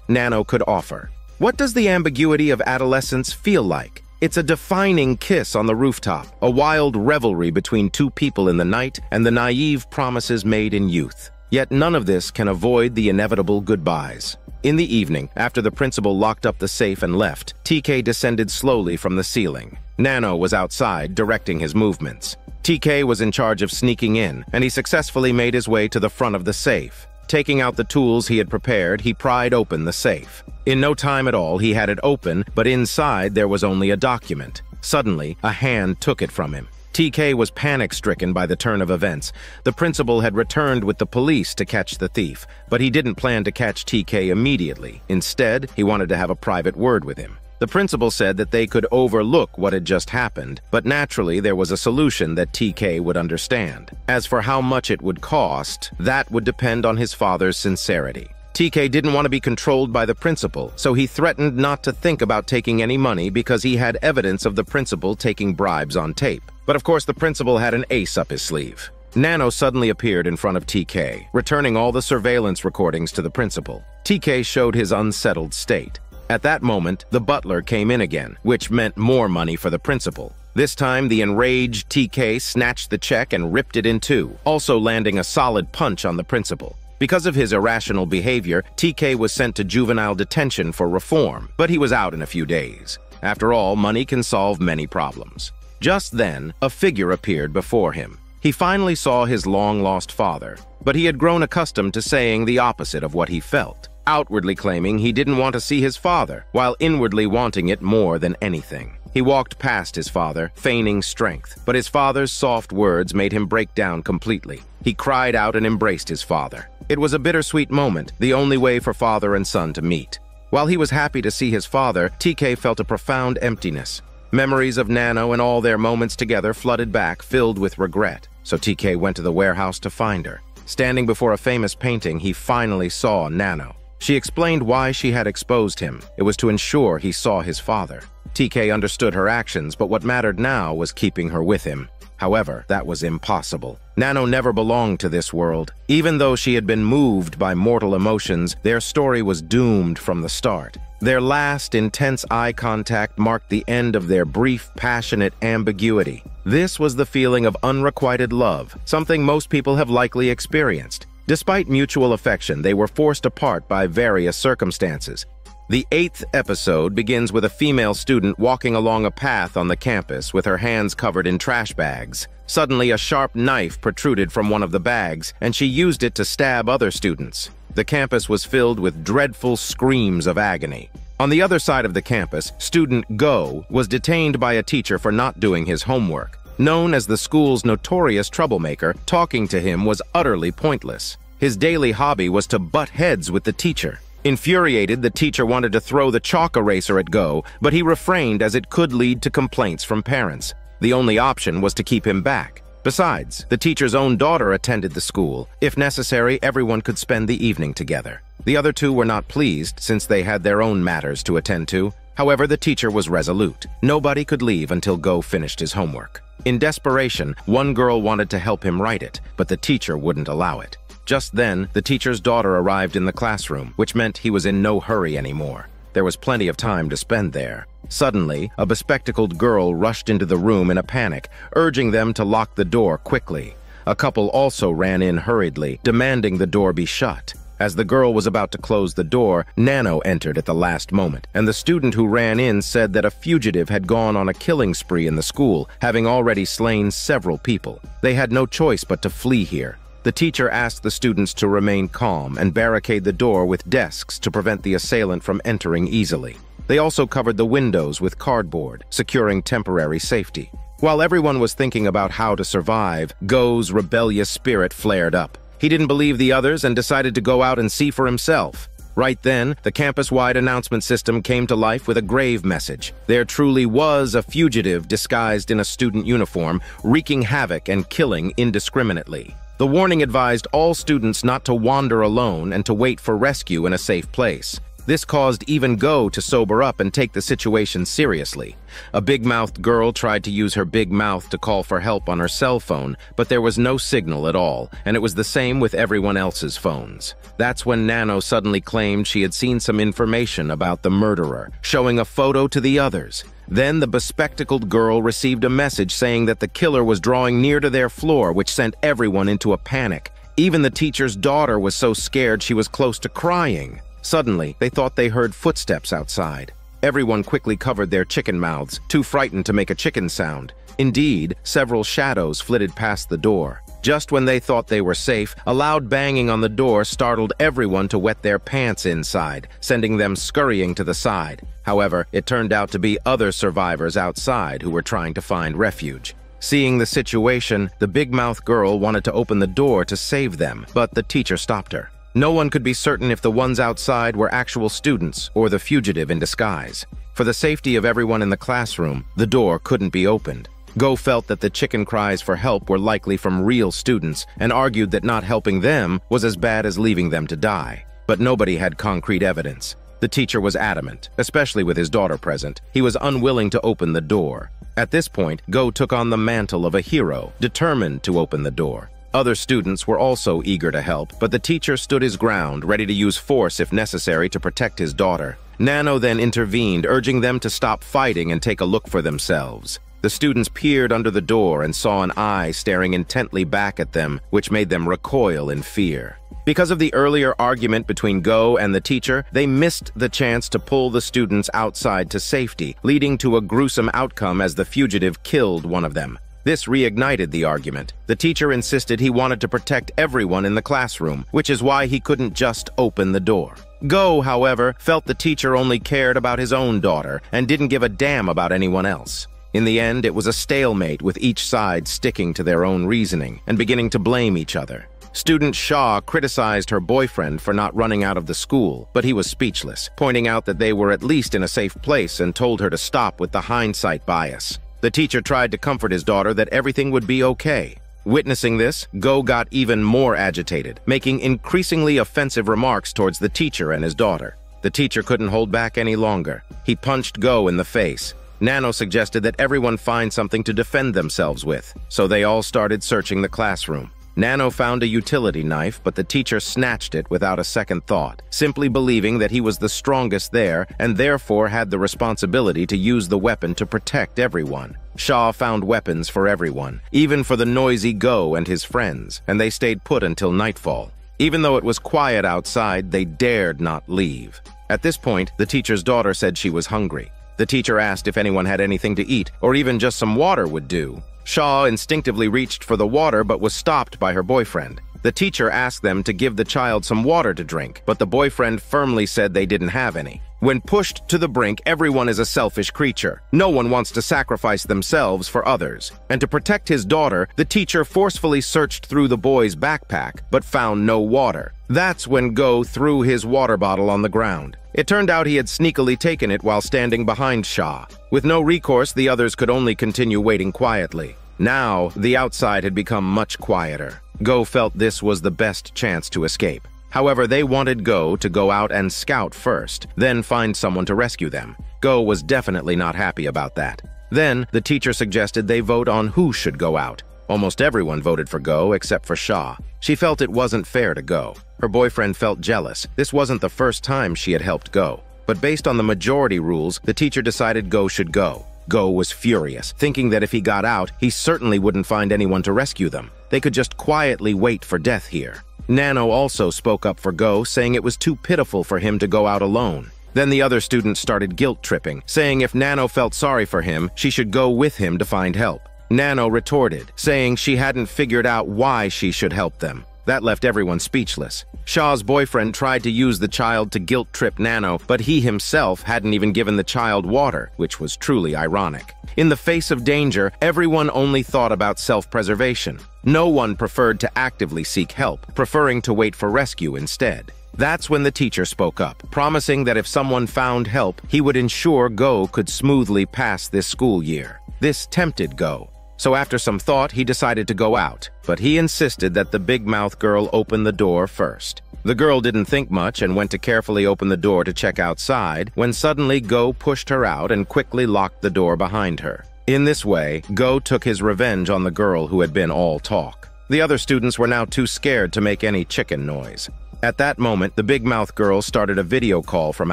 Nano could offer. What does the ambiguity of adolescence feel like? It's a defining kiss on the rooftop, a wild revelry between two people in the night and the naive promises made in youth. Yet none of this can avoid the inevitable goodbyes. In the evening, after the principal locked up the safe and left, TK descended slowly from the ceiling. Nano was outside, directing his movements. TK was in charge of sneaking in, and he successfully made his way to the front of the safe. Taking out the tools he had prepared, he pried open the safe. In no time at all, he had it open, but inside there was only a document. Suddenly, a hand took it from him. TK was panic-stricken by the turn of events. The principal had returned with the police to catch the thief, but he didn't plan to catch TK immediately. Instead, he wanted to have a private word with him. The principal said that they could overlook what had just happened, but naturally there was a solution that TK would understand. As for how much it would cost, that would depend on his father's sincerity. TK didn't want to be controlled by the principal, so he threatened not to think about taking any money because he had evidence of the principal taking bribes on tape. But of course the principal had an ace up his sleeve. Nano suddenly appeared in front of TK, returning all the surveillance recordings to the principal. TK showed his unsettled state. At that moment, the butler came in again, which meant more money for the principal. This time, the enraged TK snatched the check and ripped it in two, also landing a solid punch on the principal. Because of his irrational behavior, TK was sent to juvenile detention for reform, but he was out in a few days. After all, money can solve many problems. Just then, a figure appeared before him. He finally saw his long-lost father, but he had grown accustomed to saying the opposite of what he felt, outwardly claiming he didn't want to see his father, while inwardly wanting it more than anything. He walked past his father, feigning strength, but his father's soft words made him break down completely. He cried out and embraced his father. It was a bittersweet moment, the only way for father and son to meet. While he was happy to see his father, TK felt a profound emptiness. Memories of Nano and all their moments together flooded back, filled with regret. So TK went to the warehouse to find her. Standing before a famous painting, he finally saw Nano. She explained why she had exposed him. It was to ensure he saw his father. TK understood her actions, but what mattered now was keeping her with him. However, that was impossible. Nano never belonged to this world. Even though she had been moved by mortal emotions, their story was doomed from the start. Their last intense eye contact marked the end of their brief, passionate ambiguity. This was the feeling of unrequited love, something most people have likely experienced. Despite mutual affection, they were forced apart by various circumstances. The 8th episode begins with a female student walking along a path on the campus with her hands covered in trash bags. Suddenly, a sharp knife protruded from one of the bags, and she used it to stab other students. The campus was filled with dreadful screams of agony. On the other side of the campus, student Go was detained by a teacher for not doing his homework. Known as the school's notorious troublemaker, talking to him was utterly pointless. His daily hobby was to butt heads with the teacher. Infuriated, the teacher wanted to throw the chalk eraser at Go, but he refrained as it could lead to complaints from parents. The only option was to keep him back. Besides, the teacher's own daughter attended the school. If necessary, everyone could spend the evening together. The other two were not pleased since they had their own matters to attend to. However, the teacher was resolute. Nobody could leave until Go finished his homework. In desperation, one girl wanted to help him write it, but the teacher wouldn't allow it. Just then, the teacher's daughter arrived in the classroom, which meant he was in no hurry anymore. There was plenty of time to spend there. Suddenly, a bespectacled girl rushed into the room in a panic, urging them to lock the door quickly. A couple also ran in hurriedly, demanding the door be shut. As the girl was about to close the door, Nano entered at the last moment, and the student who ran in said that a fugitive had gone on a killing spree in the school, having already slain several people. They had no choice but to flee here. The teacher asked the students to remain calm and barricade the door with desks to prevent the assailant from entering easily. They also covered the windows with cardboard, securing temporary safety. While everyone was thinking about how to survive, Go's rebellious spirit flared up. He didn't believe the others and decided to go out and see for himself. Right then, the campus-wide announcement system came to life with a grave message. There truly was a fugitive disguised in a student uniform, wreaking havoc and killing indiscriminately. The warning advised all students not to wander alone and to wait for rescue in a safe place. This caused even Go to sober up and take the situation seriously. A big-mouthed girl tried to use her big mouth to call for help on her cell phone, but there was no signal at all, and it was the same with everyone else's phones. That's when Nano suddenly claimed she had seen some information about the murderer, showing a photo to the others. Then the bespectacled girl received a message saying that the killer was drawing near to their floor, which sent everyone into a panic. Even the teacher's daughter was so scared she was close to crying. Suddenly, they thought they heard footsteps outside. Everyone quickly covered their chicken mouths, too frightened to make a chicken sound. Indeed, several shadows flitted past the door. Just when they thought they were safe, a loud banging on the door startled everyone to wet their pants inside, sending them scurrying to the side. However, it turned out to be other survivors outside who were trying to find refuge. Seeing the situation, the big-mouth girl wanted to open the door to save them, but the teacher stopped her. No one could be certain if the ones outside were actual students or the fugitive in disguise. For the safety of everyone in the classroom, the door couldn't be opened. Go felt that the chicken cries for help were likely from real students and argued that not helping them was as bad as leaving them to die. But nobody had concrete evidence. The teacher was adamant, especially with his daughter present. He was unwilling to open the door. At this point, Go took on the mantle of a hero, determined to open the door. Other students were also eager to help, but the teacher stood his ground, ready to use force if necessary to protect his daughter. Nano then intervened, urging them to stop fighting and take a look for themselves. The students peered under the door and saw an eye staring intently back at them, which made them recoil in fear. Because of the earlier argument between Go and the teacher, they missed the chance to pull the students outside to safety, leading to a gruesome outcome as the fugitive killed one of them. This reignited the argument. The teacher insisted he wanted to protect everyone in the classroom, which is why he couldn't just open the door. Go, however, felt the teacher only cared about his own daughter and didn't give a damn about anyone else. In the end, it was a stalemate with each side sticking to their own reasoning and beginning to blame each other. Student Shaw criticized her boyfriend for not running out of the school, but he was speechless, pointing out that they were at least in a safe place and told her to stop with the hindsight bias. The teacher tried to comfort his daughter that everything would be okay. Witnessing this, Go got even more agitated, making increasingly offensive remarks towards the teacher and his daughter. The teacher couldn't hold back any longer. He punched Go in the face. Nano suggested that everyone find something to defend themselves with, so they all started searching the classroom. Nano found a utility knife, but the teacher snatched it without a second thought, simply believing that he was the strongest there and therefore had the responsibility to use the weapon to protect everyone. Shaw found weapons for everyone, even for the noisy Go and his friends, and they stayed put until nightfall. Even though it was quiet outside, they dared not leave. At this point, the teacher's daughter said she was hungry. The teacher asked if anyone had anything to eat, or even just some water would do. Shaw instinctively reached for the water but was stopped by her boyfriend. The teacher asked them to give the child some water to drink, but the boyfriend firmly said they didn't have any. When pushed to the brink, everyone is a selfish creature. No one wants to sacrifice themselves for others. And to protect his daughter, the teacher forcefully searched through the boy's backpack, but found no water. That's when Go threw his water bottle on the ground. It turned out he had sneakily taken it while standing behind Shaw. With no recourse, the others could only continue waiting quietly. Now, the outside had become much quieter. Go felt this was the best chance to escape. However, they wanted Go to go out and scout first, then find someone to rescue them. Go was definitely not happy about that. Then, the teacher suggested they vote on who should go out. Almost everyone voted for Go except for Shaw. She felt it wasn't fair to Go. Her boyfriend felt jealous. This wasn't the first time she had helped Go. But based on the majority rules, the teacher decided Go should go. Go was furious, thinking that if he got out, he certainly wouldn't find anyone to rescue them. They could just quietly wait for death here. Nano also spoke up for Go, saying it was too pitiful for him to go out alone. Then the other students started guilt-tripping, saying if Nano felt sorry for him, she should go with him to find help. Nano retorted, saying she hadn't figured out why she should help them. That left everyone speechless. Shaw's boyfriend tried to use the child to guilt-trip Nano, but he himself hadn't even given the child water, which was truly ironic. In the face of danger, everyone only thought about self-preservation. No one preferred to actively seek help, preferring to wait for rescue instead. That's when the teacher spoke up, promising that if someone found help, he would ensure Go could smoothly pass this school year. This tempted Go, so after some thought, he decided to go out, but he insisted that the big mouth girl open the door first. The girl didn't think much and went to carefully open the door to check outside, when suddenly Go pushed her out and quickly locked the door behind her. In this way, Go took his revenge on the girl who had been all talk. The other students were now too scared to make any chicken noise. At that moment, the big mouth girl started a video call from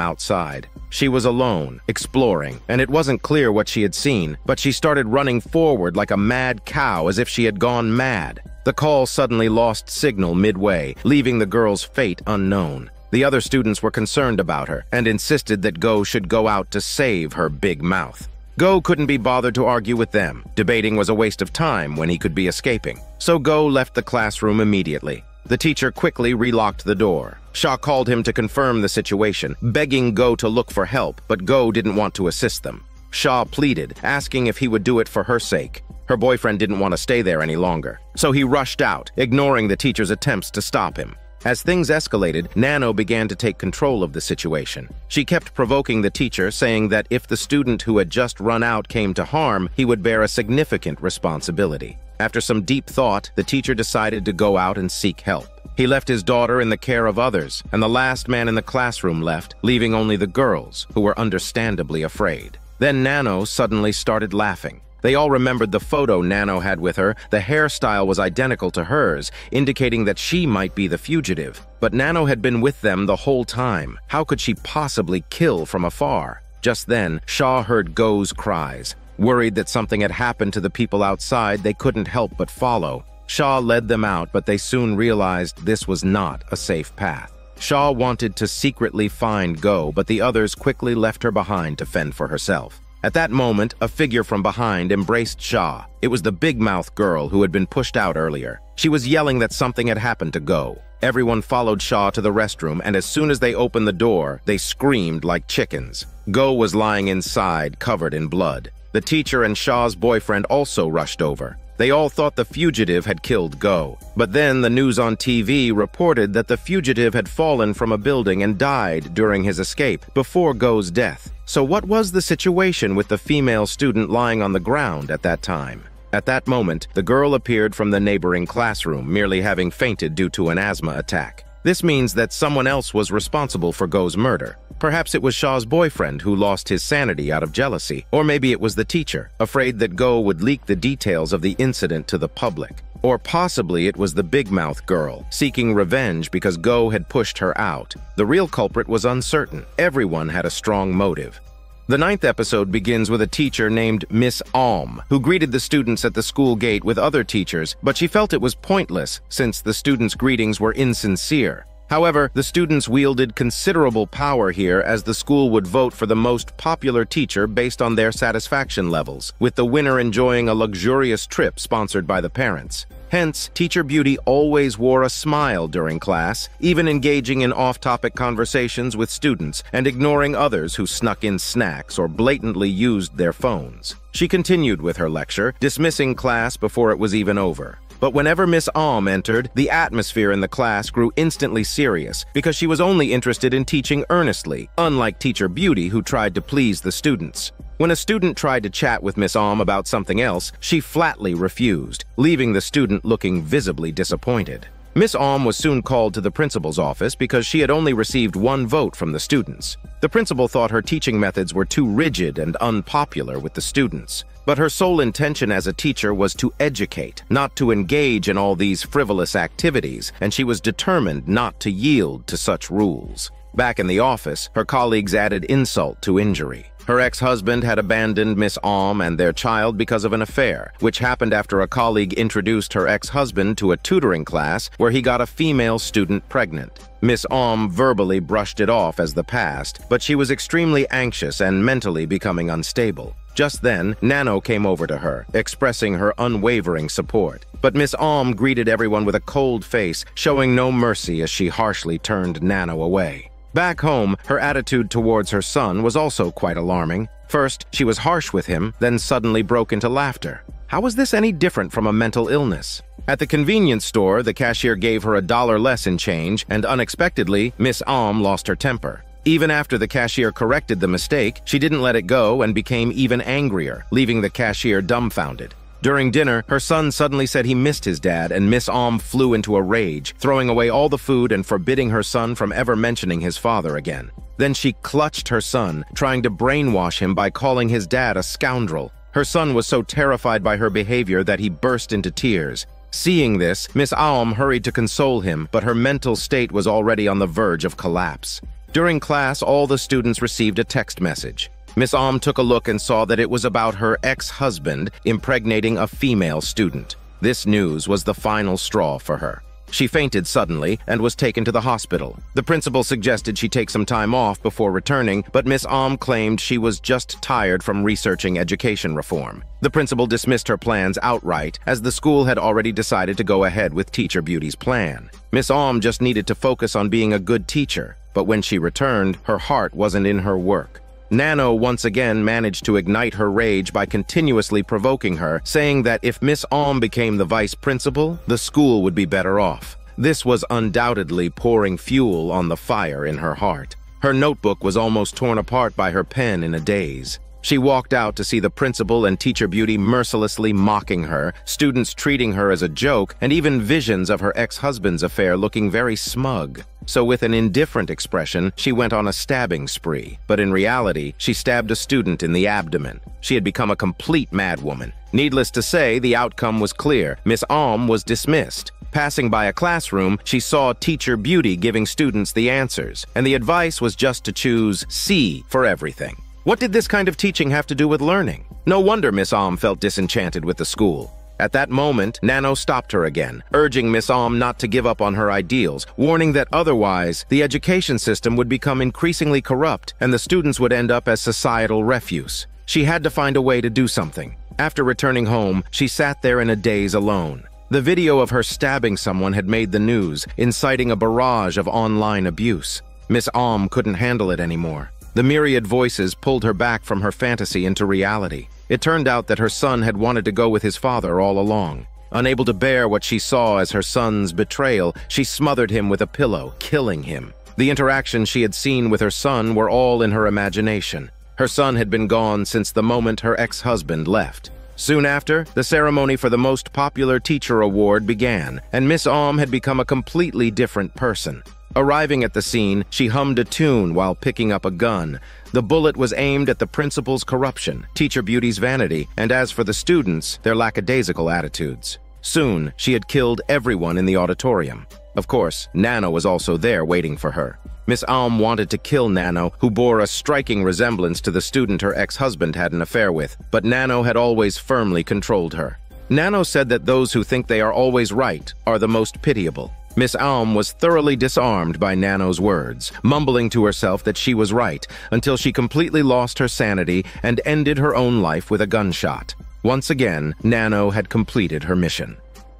outside. She was alone, exploring, and it wasn't clear what she had seen, but she started running forward like a mad cow as if she had gone mad. The call suddenly lost signal midway, leaving the girl's fate unknown. The other students were concerned about her and insisted that Go should go out to save her big mouth. Go couldn't be bothered to argue with them. Debating was a waste of time when he could be escaping. So Go left the classroom immediately. The teacher quickly relocked the door. Shaw called him to confirm the situation, begging Go to look for help, but Go didn't want to assist them. Shaw pleaded, asking if he would do it for her sake. Her boyfriend didn't want to stay there any longer, so he rushed out, ignoring the teacher's attempts to stop him. As things escalated, Nano began to take control of the situation. She kept provoking the teacher, saying that if the student who had just run out came to harm, he would bear a significant responsibility. After some deep thought, the teacher decided to go out and seek help. He left his daughter in the care of others, and the last man in the classroom left, leaving only the girls, who were understandably afraid. Then Nano suddenly started laughing. They all remembered the photo Nano had with her. The hairstyle was identical to hers, indicating that she might be the fugitive. But Nano had been with them the whole time. How could she possibly kill from afar? Just then, Shaw heard Go's cries. Worried that something had happened to the people outside, they couldn't help but follow. Shaw led them out, but they soon realized this was not a safe path. Shaw wanted to secretly find Go, but the others quickly left her behind to fend for herself. At that moment, a figure from behind embraced Shaw. It was the big mouth girl who had been pushed out earlier. She was yelling that something had happened to Go. Everyone followed Shaw to the restroom, and as soon as they opened the door, they screamed like chickens. Go was lying inside, covered in blood. The teacher and Shaw's boyfriend also rushed over. They all thought the fugitive had killed Go, but then the news on TV reported that the fugitive had fallen from a building and died during his escape, before Go's death. So what was the situation with the female student lying on the ground at that time? At that moment, the girl appeared from the neighboring classroom, merely having fainted due to an asthma attack. This means that someone else was responsible for Go's murder. Perhaps it was Shaw's boyfriend who lost his sanity out of jealousy, or maybe it was the teacher, afraid that Go would leak the details of the incident to the public. Or possibly it was the big mouth girl, seeking revenge because Go had pushed her out. The real culprit was uncertain. Everyone had a strong motive. The ninth episode begins with a teacher named Miss Ahm, who greeted the students at the school gate with other teachers, but she felt it was pointless since the students' greetings were insincere. However, the students wielded considerable power here, as the school would vote for the most popular teacher based on their satisfaction levels, with the winner enjoying a luxurious trip sponsored by the parents. Hence, Teacher Beauty always wore a smile during class, even engaging in off-topic conversations with students and ignoring others who snuck in snacks or blatantly used their phones. She continued with her lecture, dismissing class before it was even over. But whenever Miss Ahm entered, the atmosphere in the class grew instantly serious because she was only interested in teaching earnestly, unlike Teacher Beauty, who tried to please the students. When a student tried to chat with Miss Ahm about something else, she flatly refused, leaving the student looking visibly disappointed. Miss Ahm was soon called to the principal's office because she had only received one vote from the students. The principal thought her teaching methods were too rigid and unpopular with the students. But her sole intention as a teacher was to educate, not to engage in all these frivolous activities, and she was determined not to yield to such rules. Back in the office, her colleagues added insult to injury. Her ex-husband had abandoned Miss Ahm and their child because of an affair, which happened after a colleague introduced her ex-husband to a tutoring class where he got a female student pregnant. Miss Ahm verbally brushed it off as the past, but she was extremely anxious and mentally becoming unstable. Just then, Nano came over to her, expressing her unwavering support. But Miss Ahm greeted everyone with a cold face, showing no mercy as she harshly turned Nano away. Back home, her attitude towards her son was also quite alarming. First, she was harsh with him, then suddenly broke into laughter. How was this any different from a mental illness? At the convenience store, the cashier gave her $1 less in change, and unexpectedly, Miss Ahm lost her temper. Even after the cashier corrected the mistake, she didn't let it go and became even angrier, leaving the cashier dumbfounded. During dinner, her son suddenly said he missed his dad, and Miss Ahm flew into a rage, throwing away all the food and forbidding her son from ever mentioning his father again. Then she clutched her son, trying to brainwash him by calling his dad a scoundrel. Her son was so terrified by her behavior that he burst into tears. Seeing this, Miss Ahm hurried to console him, but her mental state was already on the verge of collapse. During class, all the students received a text message. Miss Ahm took a look and saw that it was about her ex-husband impregnating a female student. This news was the final straw for her. She fainted suddenly and was taken to the hospital. The principal suggested she take some time off before returning, but Miss Ahm claimed she was just tired from researching education reform. The principal dismissed her plans outright, as the school had already decided to go ahead with Teacher Beauty's plan. Miss Ahm just needed to focus on being a good teacher, but when she returned, her heart wasn't in her work. Nano once again managed to ignite her rage by continuously provoking her, saying that if Miss Ahm became the vice principal, the school would be better off. This was undoubtedly pouring fuel on the fire in her heart. Her notebook was almost torn apart by her pen in a daze. She walked out to see the principal and Teacher Beauty mercilessly mocking her, students treating her as a joke, and even visions of her ex-husband's affair looking very smug. So with an indifferent expression, she went on a stabbing spree. But in reality, she stabbed a student in the abdomen. She had become a complete madwoman. Needless to say, the outcome was clear. Miss Ahm was dismissed. Passing by a classroom, she saw Teacher Beauty giving students the answers, and the advice was just to choose C for everything. What did this kind of teaching have to do with learning? No wonder Miss Ahm felt disenchanted with the school. At that moment, Nano stopped her again, urging Miss Ahm not to give up on her ideals, warning that otherwise, the education system would become increasingly corrupt and the students would end up as societal refuse. She had to find a way to do something. After returning home, she sat there in a daze alone. The video of her stabbing someone had made the news, inciting a barrage of online abuse. Miss Ahm couldn't handle it anymore. The myriad voices pulled her back from her fantasy into reality. It turned out that her son had wanted to go with his father all along. Unable to bear what she saw as her son's betrayal, she smothered him with a pillow, killing him. The interactions she had seen with her son were all in her imagination. Her son had been gone since the moment her ex-husband left. Soon after, the ceremony for the Most Popular Teacher Award began, and Miss Ahm had become a completely different person. Arriving at the scene, she hummed a tune while picking up a gun. The bullet was aimed at the principal's corruption, Teacher Beauty's vanity, and as for the students, their lackadaisical attitudes. Soon, she had killed everyone in the auditorium. Of course, Nano was also there waiting for her. Miss Ahm wanted to kill Nano, who bore a striking resemblance to the student her ex-husband had an affair with, but Nano had always firmly controlled her. Nano said that those who think they are always right are the most pitiable. Miss Ahm was thoroughly disarmed by Nano's words, mumbling to herself that she was right, until she completely lost her sanity and ended her own life with a gunshot. Once again, Nano had completed her mission.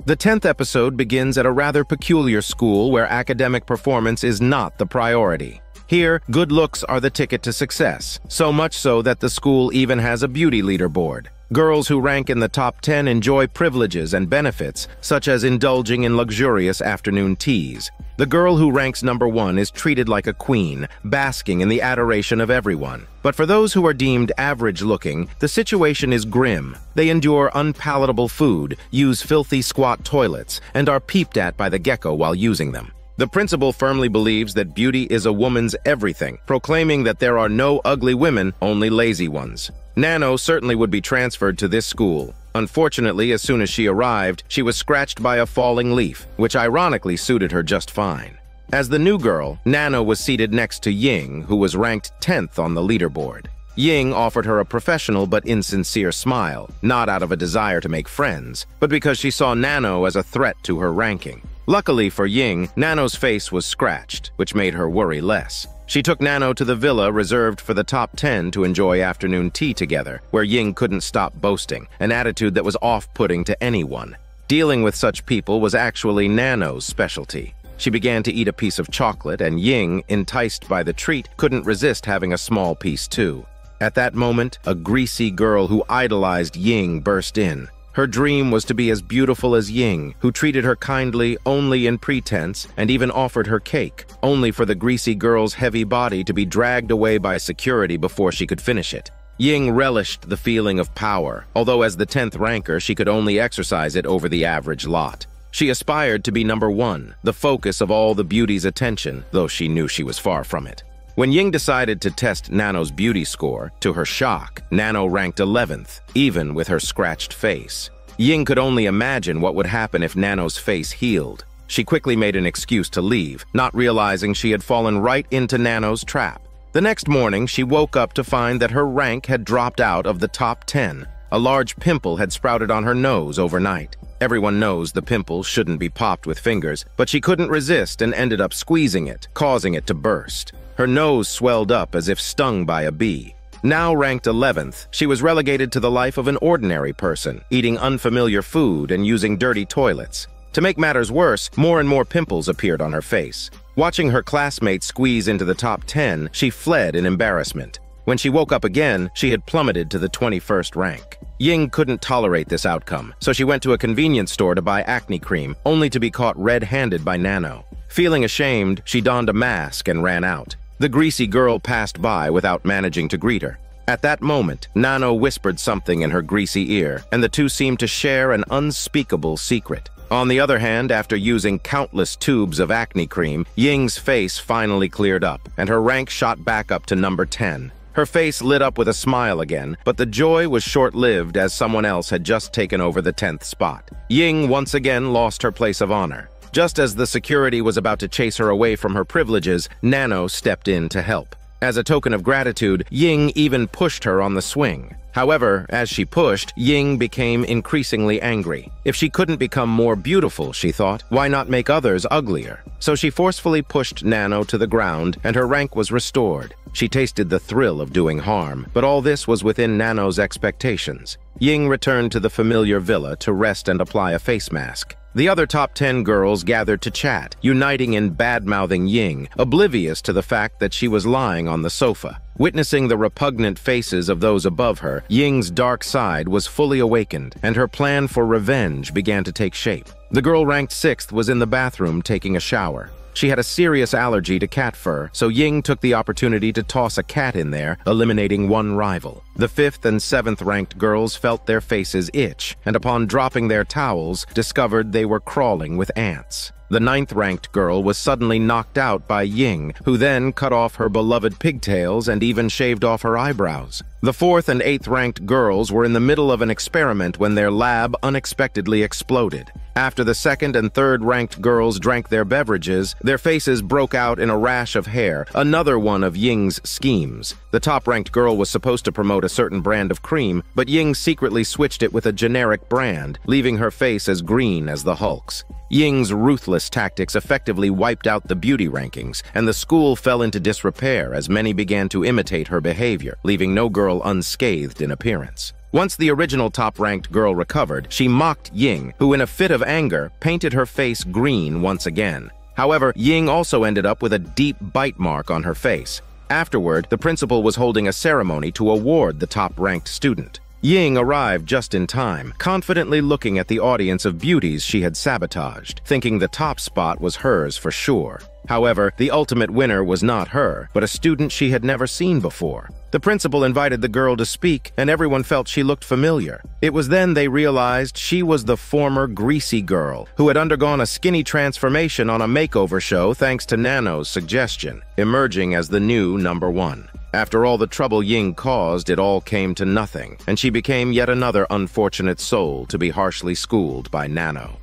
The 10th episode begins at a rather peculiar school where academic performance is not the priority. Here, good looks are the ticket to success, so much so that the school even has a beauty leaderboard. Girls who rank in the top 10 enjoy privileges and benefits, such as indulging in luxurious afternoon teas. The girl who ranks #1 is treated like a queen, basking in the adoration of everyone. But for those who are deemed average-looking, the situation is grim. They endure unpalatable food, use filthy squat toilets, and are peeped at by the gecko while using them. The principal firmly believes that beauty is a woman's everything, proclaiming that there are no ugly women, only lazy ones. Nano certainly would be transferred to this school. Unfortunately, as soon as she arrived, she was scratched by a falling leaf, which ironically suited her just fine. As the new girl, Nano was seated next to Ying, who was ranked 10th on the leaderboard. Ying offered her a professional but insincere smile, not out of a desire to make friends, but because she saw Nano as a threat to her ranking. Luckily for Ying, Nano's face was scratched, which made her worry less. She took Nano to the villa reserved for the top 10 to enjoy afternoon tea together, where Ying couldn't stop boasting, an attitude that was off-putting to anyone. Dealing with such people was actually Nano's specialty. She began to eat a piece of chocolate, and Ying, enticed by the treat, couldn't resist having a small piece too. At that moment, a greasy girl who idolized Ying burst in. Her dream was to be as beautiful as Ying, who treated her kindly only in pretense and even offered her cake, only for the greasy girl's heavy body to be dragged away by security before she could finish it. Ying relished the feeling of power, although as the 10th ranker she could only exercise it over the average lot. She aspired to be number one, the focus of all the beauty's attention, though she knew she was far from it. When Ying decided to test Nano's beauty score, to her shock, Nano ranked 11th, even with her scratched face. Ying could only imagine what would happen if Nano's face healed. She quickly made an excuse to leave, not realizing she had fallen right into Nano's trap. The next morning, she woke up to find that her rank had dropped out of the top 10. A large pimple had sprouted on her nose overnight. Everyone knows the pimple shouldn't be popped with fingers, but she couldn't resist and ended up squeezing it, causing it to burst. Her nose swelled up as if stung by a bee. Now ranked 11th, she was relegated to the life of an ordinary person, eating unfamiliar food and using dirty toilets. To make matters worse, more and more pimples appeared on her face. Watching her classmates squeeze into the top 10, she fled in embarrassment. When she woke up again, she had plummeted to the 21st rank. Ying couldn't tolerate this outcome, so she went to a convenience store to buy acne cream, only to be caught red-handed by Nano. Feeling ashamed, she donned a mask and ran out. The greasy girl passed by without managing to greet her. At that moment, Nano whispered something in her greasy ear, and the two seemed to share an unspeakable secret. On the other hand, after using countless tubes of acne cream, Ying's face finally cleared up, and her rank shot back up to number 10. Her face lit up with a smile again, but the joy was short-lived as someone else had just taken over the 10th spot. Ying once again lost her place of honor. Just as the security was about to chase her away from her privileges, Nano stepped in to help. As a token of gratitude, Ying even pushed her on the swing. However, as she pushed, Ying became increasingly angry. If she couldn't become more beautiful, she thought, why not make others uglier? So she forcefully pushed Nano to the ground, and her rank was restored. She tasted the thrill of doing harm, but all this was within Nano's expectations. Ying returned to the familiar villa to rest and apply a face mask. The other top 10 girls gathered to chat, uniting in bad-mouthing Ying, oblivious to the fact that she was lying on the sofa. Witnessing the repugnant faces of those above her, Ying's dark side was fully awakened, and her plan for revenge began to take shape. The girl ranked 6th was in the bathroom taking a shower. She had a serious allergy to cat fur, so Ying took the opportunity to toss a cat in there, eliminating one rival. The 5th and 7th ranked girls felt their faces itch, and upon dropping their towels, discovered they were crawling with ants. The 9th ranked girl was suddenly knocked out by Ying, who then cut off her beloved pigtails and even shaved off her eyebrows. The 4th and 8th ranked girls were in the middle of an experiment when their lab unexpectedly exploded. After the 2nd and 3rd ranked girls drank their beverages, their faces broke out in a rash of hair, another one of Ying's schemes. The top ranked girl was supposed to promote a certain brand of cream, but Ying secretly switched it with a generic brand, leaving her face as green as the Hulk's. Ying's ruthless tactics effectively wiped out the beauty rankings, and the school fell into disrepair as many began to imitate her behavior, leaving no girl unscathed in appearance. Once the original top-ranked girl recovered, she mocked Ying, who in a fit of anger painted her face green once again. However, Ying also ended up with a deep bite mark on her face. Afterward, the principal was holding a ceremony to award the top-ranked student. Ying arrived just in time, confidently looking at the audience of beauties she had sabotaged, thinking the top spot was hers for sure. However, the ultimate winner was not her, but a student she had never seen before. The principal invited the girl to speak, and everyone felt she looked familiar. It was then they realized she was the former greasy girl, who had undergone a skinny transformation on a makeover show thanks to Nano's suggestion, emerging as the new number one. After all the trouble Ying caused, it all came to nothing, and she became yet another unfortunate soul to be harshly schooled by Nano.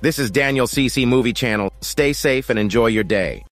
This is Daniel CC Movie Channel. Stay safe and enjoy your day.